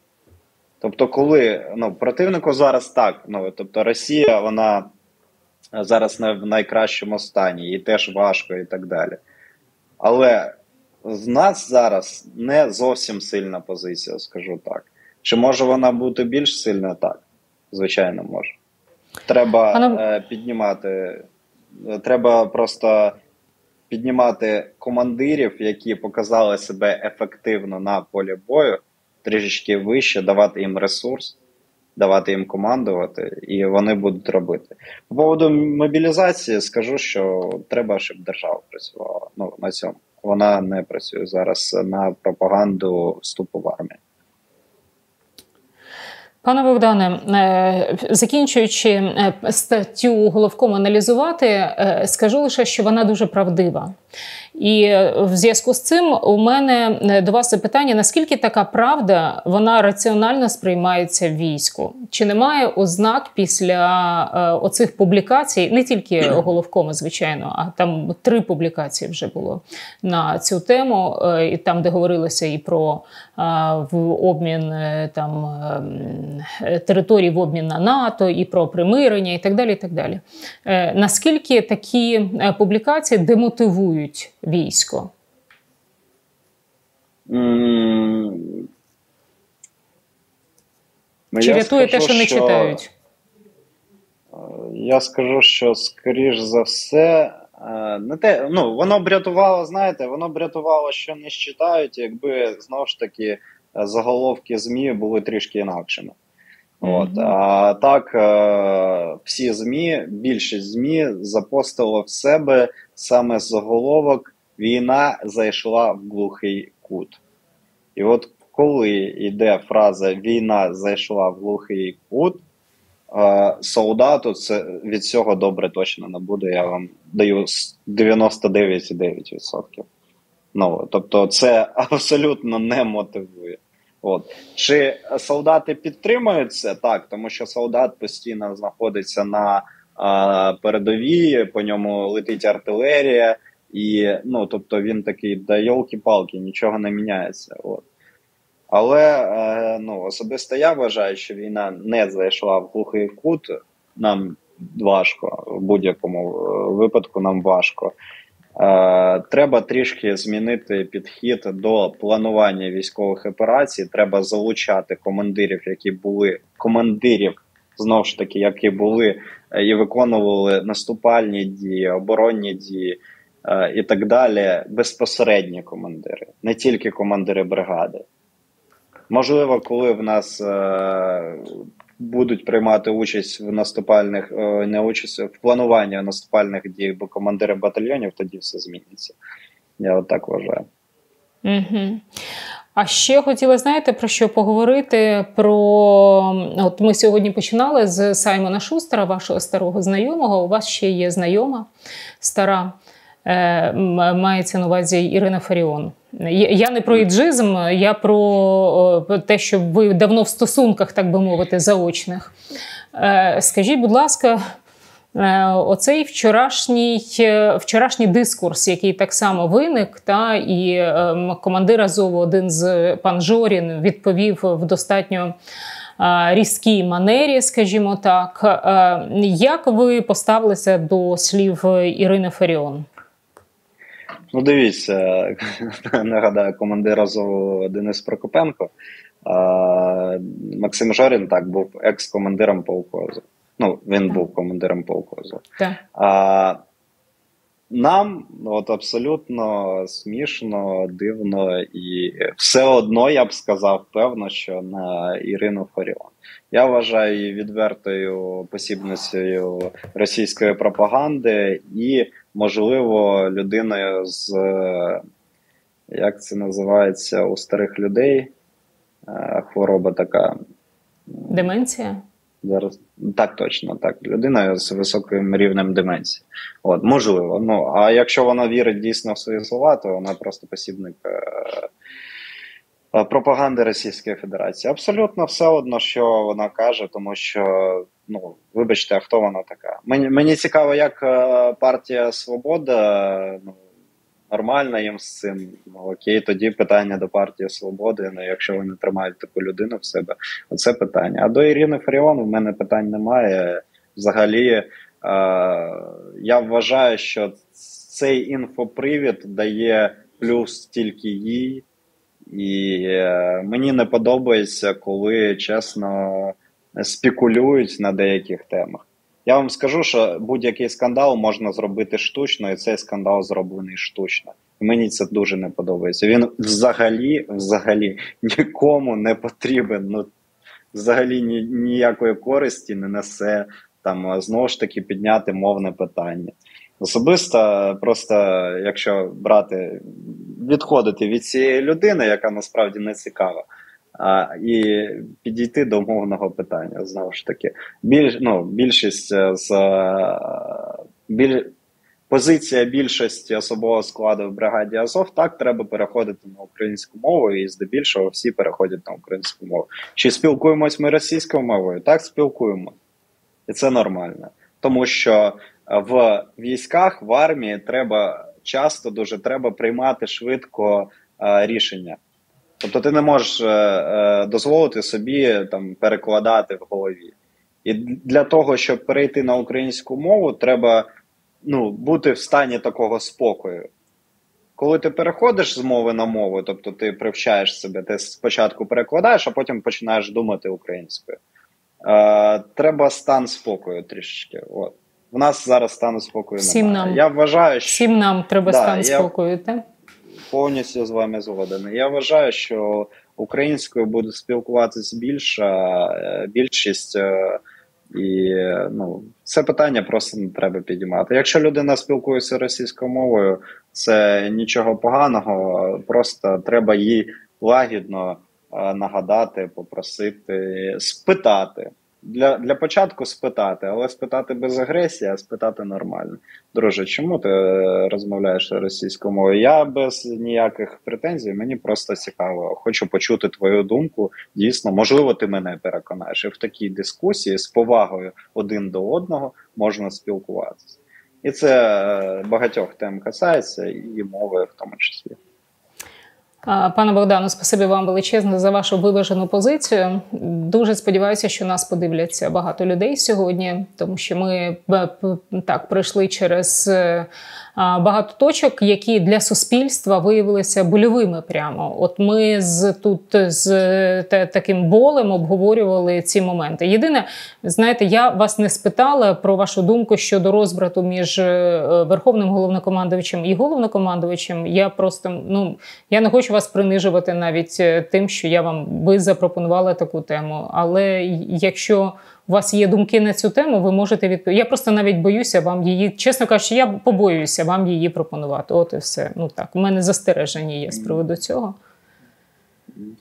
Тобто, коли противнику зараз так, тобто Росія, вона зараз не в найкращому стані, їй теж важко і так далі. Але в нас зараз не зовсім сильна позиція, скажу так. Чи може вона бути більш сильна? Так, звичайно, може. Треба піднімати, треба просто піднімати командирів, які показали себе ефективно на полі бою, трішечки вище, давати їм ресурс, давати їм командувати, і вони будуть робити. По поводу мобілізації скажу, що треба, щоб держава працювала на цьому. Вона не працює зараз на пропаганду вступу в армію. Пане Богдане, закінчуючи статтю головком аналізувати, скажу лише, що вона дуже правдива. І в зв'язку з цим у мене до вас запитання, наскільки така правда, вона раціонально сприймається в війську? Чи немає ознак після оцих публікацій, не тільки головкома, звичайно, а там 3 публікації вже було на цю тему, і там, де говорилося і про обмін там територій в обмін на НАТО, і про примирення, і так далі, і так далі. Наскільки такі публікації демотивують військо? Чи рятує те, що не читають? Я скажу, що, скоріш за все, не те, воно б рятувало, знаєте, воно б рятувало, що не читають, якби, знову ж таки, заголовки ЗМІ були трішки інакшими. От. А так, всі ЗМІ, більшість ЗМІ запостило в себе саме заголовок «Війна зайшла в глухий кут». І от коли йде фраза «Війна зайшла в глухий кут», солдату це від цього добре точно не буде, я вам даю 99,9%. Тобто це абсолютно не мотивує. От. Чи солдати підтримуються? Так, тому що солдат постійно знаходиться на передовій, по ньому летить артилерія, і, тобто він такий, да йолки-палки, нічого не міняється. От. Але особисто я вважаю, що війна не зайшла в глухий кут, нам важко, в будь-якому випадку нам важко. Треба трішки змінити підхід до планування військових операцій, треба залучати командирів, які були, знову ж таки, які були і виконували наступальні дії, оборонні дії і так далі, безпосередні командири, не тільки командири бригади. Можливо, коли в нас будуть приймати участь в наступальних, в плануванні наступальних дій, бо командири батальйонів, тоді все зміниться. Я так вважаю. Угу. А ще хотіла, знаєте, про що поговорити? От ми сьогодні починали з Саймона Шустера, вашого старого знайомого. У вас ще є знайома стара, мається на увазі Ірина Фаріон. Я не про іджизм, я про те, що ви давно в стосунках, так би мовити, заочних. Скажіть, будь ласка, оцей вчорашній дискурс, який так само виник, і командир Азову, один з пан Жорін, відповів в достатньо різкій манері, скажімо так. Як ви поставилися до слів Ірини Фаріон? Ну, дивіться, нагадаю, командир Азову Денис Прокопенко, Максим Жорін, так, був екс-командиром полку Азов. Він був командиром полку Азов. Нам от абсолютно смішно, дивно і все одно, я б сказав, певно, що на Ірину Фаріон. Я вважаю її відвертою посібницею російської пропаганди і, можливо, людиною з, як це називається, у старих людей, хвороба така. Деменція? Зараз. Так, точно, так. Людина з високим рівнем деменції. От, можливо. А якщо вона вірить дійсно в свої слова, то вона просто посібник пропаганди Російської Федерації. Абсолютно все одно, що вона каже, тому що, вибачте, а хто вона така? Мені цікаво, як партія «Свобода», нормально їм з цим, окей, тоді питання до партії «Свободи», якщо вони тримають таку людину в себе, оце питання. А до Ірини Фаріон в мене питань немає. Взагалі, я вважаю, що цей інфопривід дає плюс тільки їй, і мені не подобається, коли, чесно, спекулюють на деяких темах. Я вам скажу, що будь-який скандал можна зробити штучно, і цей скандал зроблений штучно. Мені це дуже не подобається. Він взагалі нікому не потрібен. Ну, взагалі ніякої користі не несе, там, знову ж таки, підняти мовне питання. Особисто, просто, якщо брати, відходити від цієї людини, яка насправді не цікава, і підійти до мовного питання, знову ж таки. Позиція більшості особового складу в бригаді Азов, так, треба переходити на українську мову, і здебільшого всі переходять на українську мову. Чи спілкуємось ми російською мовою? Так, спілкуємось. І це нормально. Тому що в військах, в армії часто дуже треба приймати швидко рішення. Тобто ти не можеш дозволити собі там перекладати в голові. І для того, щоб перейти на українську мову, треба бути в стані такого спокою. Коли ти переходиш з мови на мову, тобто ти привчаєш себе, ти спочатку перекладаєш, а потім починаєш думати українською. Треба стан спокою трішечки. От. В нас зараз стану спокою немає. Я вважаю, що... Всім нам треба стан спокою, так? Повністю з вами згоден. Я вважаю, що українською буде спілкуватися більшість, і це питання просто не треба підіймати. Якщо людина спілкується російською мовою, це нічого поганого, просто треба їй лагідно нагадати, попросити, спитати. Для початку спитати, але спитати без агресії, а спитати нормально. Друже, чому ти розмовляєш російською мовою? Я без ніяких претензій, мені просто цікаво. Хочу почути твою думку, дійсно, можливо, ти мене переконаєш. І в такій дискусії з повагою один до одного можна спілкуватися. І це багатьох тем касається, і мови в тому числі. Пане Богдану, спасибі вам величезне за вашу виважену позицію. Дуже сподіваюся, що нас подивляться багато людей сьогодні, тому що ми пройшли через багато точок, які для суспільства виявилися больовими прямо. От ми з таким болем обговорювали ці моменти. Єдине, знаєте, я вас не спитала про вашу думку щодо розбрату між Верховним Головнокомандувачем і Головнокомандувачем. Я просто, я не хочу вас принижувати навіть тим, що я вам запропонувала таку тему. Але якщо у вас є думки на цю тему, ви можете відповідати. Я просто навіть боюся вам її, чесно кажучи, я побоююся вам її пропонувати. От і все. У мене застереження є з приводу цього.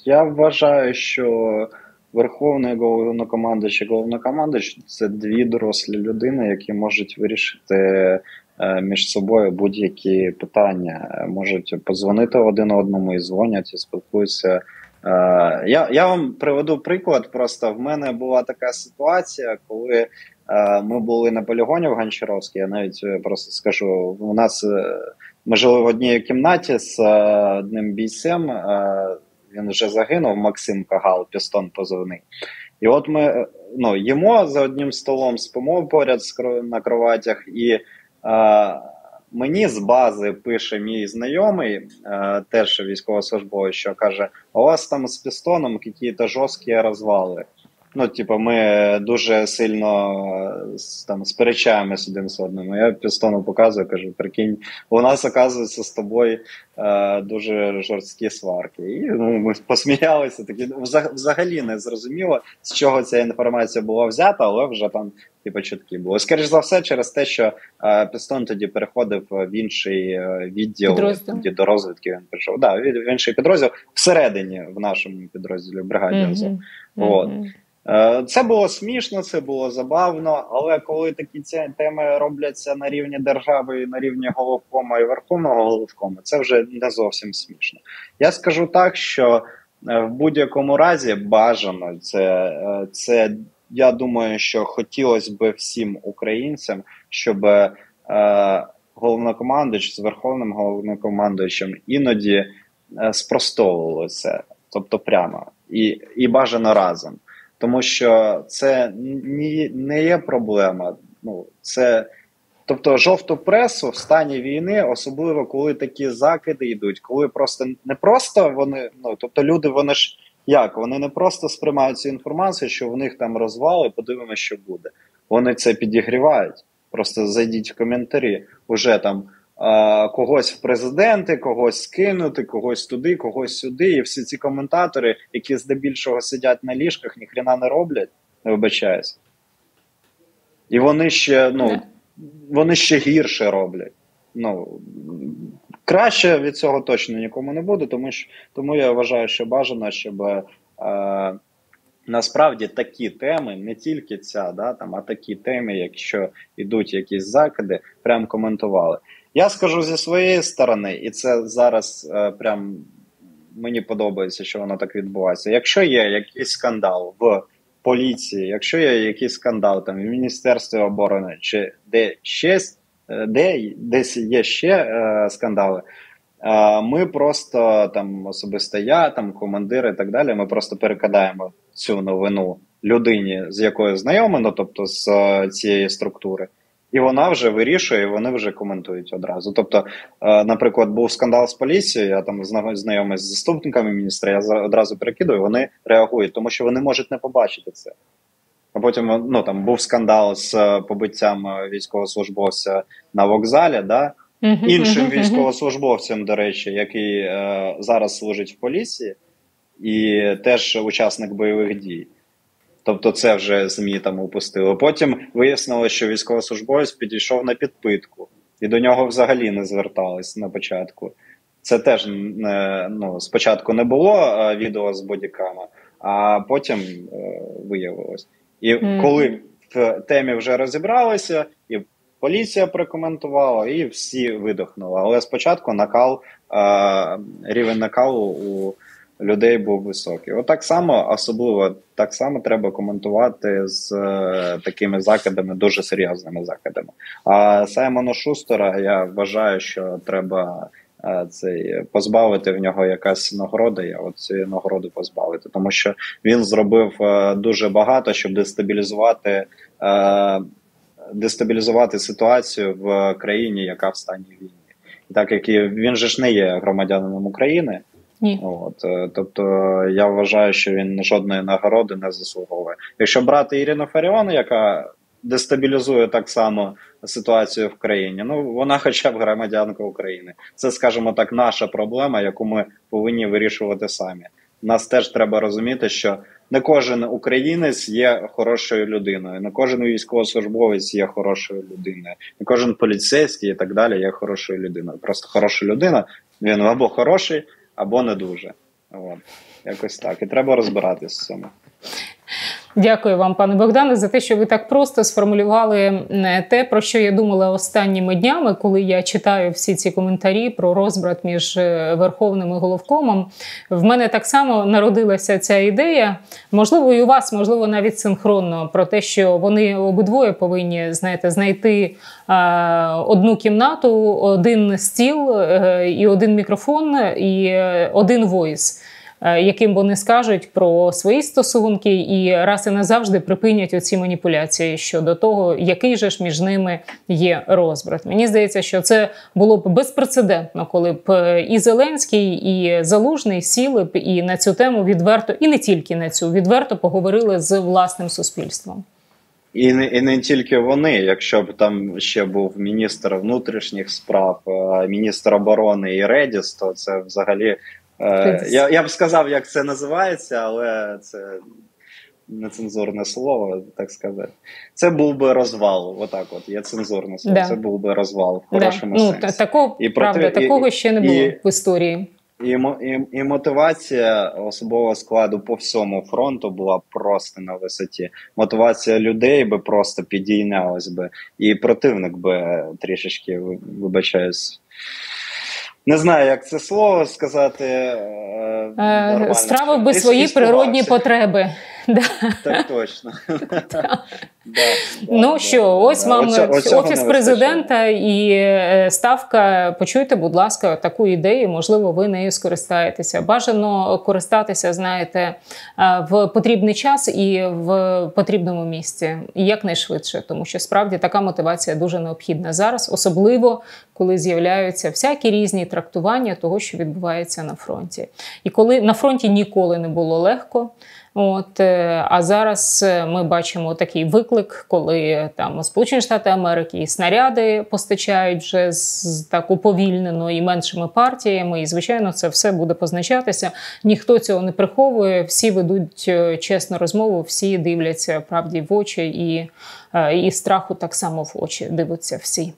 Я вважаю, що Верховний Головнокомандувач і Головнокомандувач – це дві дорослі людини, які можуть вирішити між собою будь-які питання. Можуть подзвонити один одному і дзвонять, і спілкуються. Я вам приведу приклад. Просто в мене була така ситуація, коли ми були на полігоні в Гончаровській. Я навіть просто скажу, ми жили в одній кімнаті з одним бійцем, він вже загинув, Максим Кагал, Пістон позивний. І от ми їмо за одним столом, спимо поряд на кроватях, і мені з бази пише мій знайомий, теж військовослужбовець, що каже: у вас там з Пістоном якісь жорсткі розвали. Ми дуже сильно там сперечаємось один з одним. Я Пістону показую, кажу: прикинь, у нас, оказується, з тобою дуже жорсткі сварки. І ми посміялися, такі взагалі не зрозуміло, з чого ця інформація була взята, але вже там чутки були. Скоріше за все, через те, що Пістон тоді переходив в інший відділ, тоді до розвідки він прийшов. Да, в інший підрозділ, всередині в нашому підрозділі, в бригаді Азов. Це було смішно, це було забавно, але коли такі теми робляться на рівні держави і на рівні головкома і Верховного головкома, це вже не зовсім смішно. Я скажу так, що в будь-якому разі бажано, це я думаю, що хотілося б всім українцям, щоб головнокомандувач з Верховним Головнокомандувачем іноді спростовували це, тобто прямо, і бажано разом. Тому що це не є проблема. Тобто жовту пресу в стані війни, особливо коли такі закиди йдуть, коли люди не просто сприймають цю інформацію, що в них там розвали, подивимося, що буде. Вони це підігрівають. Просто зайдіть в коментарі. Уже там когось в президенти, когось скинути, когось туди, когось сюди. І всі ці коментатори, які здебільшого сидять на ліжках, ніхрена не роблять, не вибачаюсь. І вони ще, вони ще гірше роблять. Краще від цього точно нікому не буде, тому я вважаю, що бажано, щоб насправді такі теми, не тільки ця, а такі теми, якщо йдуть якісь закиди, прям коментували. Я скажу зі своєї сторони, і це зараз прям мені подобається, що воно так відбувається. Якщо є якийсь скандал в поліції, якщо є якийсь скандал там в Міністерстві оборони, чи де щось, десь є ще скандали, ми просто там особисто я, там командири і так далі, ми просто перекидаємо цю новину людині, з якою знайомлено, тобто з цієї структури, і вона вже вирішує, і вони вже коментують одразу. Тобто, наприклад, був скандал з поліцією, я там знайомий з заступниками міністра, я одразу перекидаю, вони реагують, тому що вони можуть не побачити це. А потім там був скандал з побиттям військовослужбовця на вокзалі, іншим військовослужбовцем, до речі, який зараз служить в поліції, і теж учасник бойових дій. Тобто це вже ЗМІ там упустили. Потім вияснилося, що військовослужбовець підійшов на підпитку, і до нього взагалі не звертались на початку. Це теж спочатку не було відео з бодікама, а потім виявилось. І коли в темі вже розібралися, і поліція прокоментувала, і всі видохнули. Але спочатку рівень накалу у людей був високий. Отак само, особливо так само треба коментувати з такими закидами, дуже серйозними закидами. А Саймона Шустера, я вважаю, що треба позбавити, в нього якась нагорода, я цієї нагороди позбавити. Тому що він зробив дуже багато, щоб дестабілізувати ситуацію в країні, яка в стані війни. Так як він же ж не є громадянином України. Ні. Тобто я вважаю, що він жодної нагороди не заслуговує. Якщо брати Ірину Фаріон, яка дестабілізує так само ситуацію в країні. Вона хоча б громадянка України. Це, скажімо так, наша проблема, яку ми повинні вирішувати самі. Нас теж треба розуміти, що не кожен українець є хорошою людиною, не кожен військовослужбовець є хорошою людиною, не кожен поліцейський і так далі є хорошою людиною. Просто хороша людина, він або хороший, або не дуже. Якось так. І треба розбиратися з цим. Дякую вам, пане Богдане, за те, що ви так просто сформулювали те, про що я думала останніми днями, коли я читаю всі ці коментарі про розбрат між Верховним і Головкомом. В мене так само народилася ця ідея, можливо, і у вас, можливо, навіть синхронно, про те, що вони обидвоє повинні, знайти одну кімнату, один стіл і один мікрофон, і один войс, яким вони скажуть про свої стосунки і раз і назавжди припинять оці маніпуляції щодо того, який же ж між ними є розбрат. Мені здається, що це було б безпрецедентно, коли б і Зеленський, і Залужний сіли б і на цю тему відверто, і не тільки на цю, відверто поговорили з власним суспільством. І не тільки вони, якщо б там ще був міністр внутрішніх справ, міністр оборони і Редіс, то це взагалі... Я б сказав, як це називається, але це нецензурне слово, так сказати. Це був би розвал, отак от, є цензурне слово, це був би розвал в хорошому сенсі. Такого ще не було в історії. І мотивація особового складу по всьому фронту була просто на висоті. Мотивація людей би просто підійнялась би, і противник би трішечки, вибачаюсь, не знаю, як це слово сказати нормально. Стравив би свої природні потреби. Так точно. Ну що, ось вам Офіс Президента і Ставка. Почуйте, будь ласка, таку ідею, можливо, ви нею скористаєтеся. Бажано користатися, знаєте, в потрібний час і в потрібному місці. І якнайшвидше, тому що справді така мотивація дуже необхідна зараз, особливо, коли з'являються всякі різні трактування того, що відбувається на фронті. І коли на фронті ніколи не було легко, а зараз ми бачимо такий виклик, оклик, коли там Сполучені Штати Америки і снаряди постачають вже так уповільнено і меншими партіями, і, звичайно, це все буде позначатися. Ніхто цього не приховує, всі ведуть чесну розмову, всі дивляться правді в очі і страху так само в очі дивляться всі.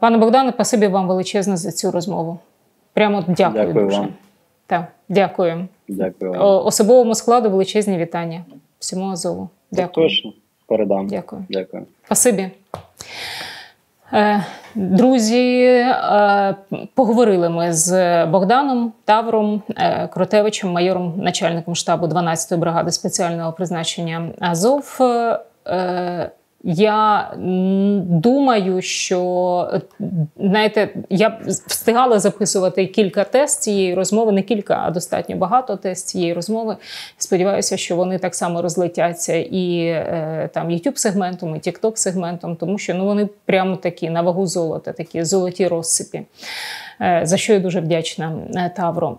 Пане Богдане, спасибі вам величезне за цю розмову. Прямо дякую. Дякую дуже вам. Так, дякую. Дякую вам. Особовому складу величезні вітання. Всьому Азову. Дякую. Точно. Передам. Дякую. Дякую. Спасибі. Друзі, поговорили ми з Богданом «ТАВРом» Кротевичем, майором, начальником штабу 12-ї бригади спеціального призначення «Азов». Я думаю, що, знаєте, я встигала записувати кілька тез цієї розмови, не кілька, а достатньо багато тез цієї розмови. Сподіваюся, що вони так само розлетяться і там YouTube-сегментом, і TikTok-сегментом, тому що ну, вони прямо такі на вагу золота, такі золоті розсипі, за що я дуже вдячна «ТАВРу».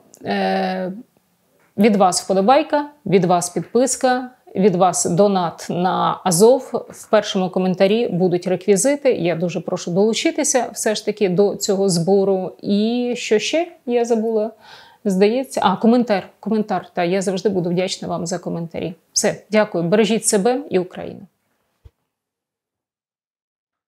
Від вас вподобайка, від вас підписка. Від вас донат на Азов. В першому коментарі будуть реквізити. Я дуже прошу долучитися все ж таки до цього збору. І що ще я забула? Здається, коментар. Я завжди буду вдячна вам за коментарі. Все, дякую. Бережіть себе і Україну.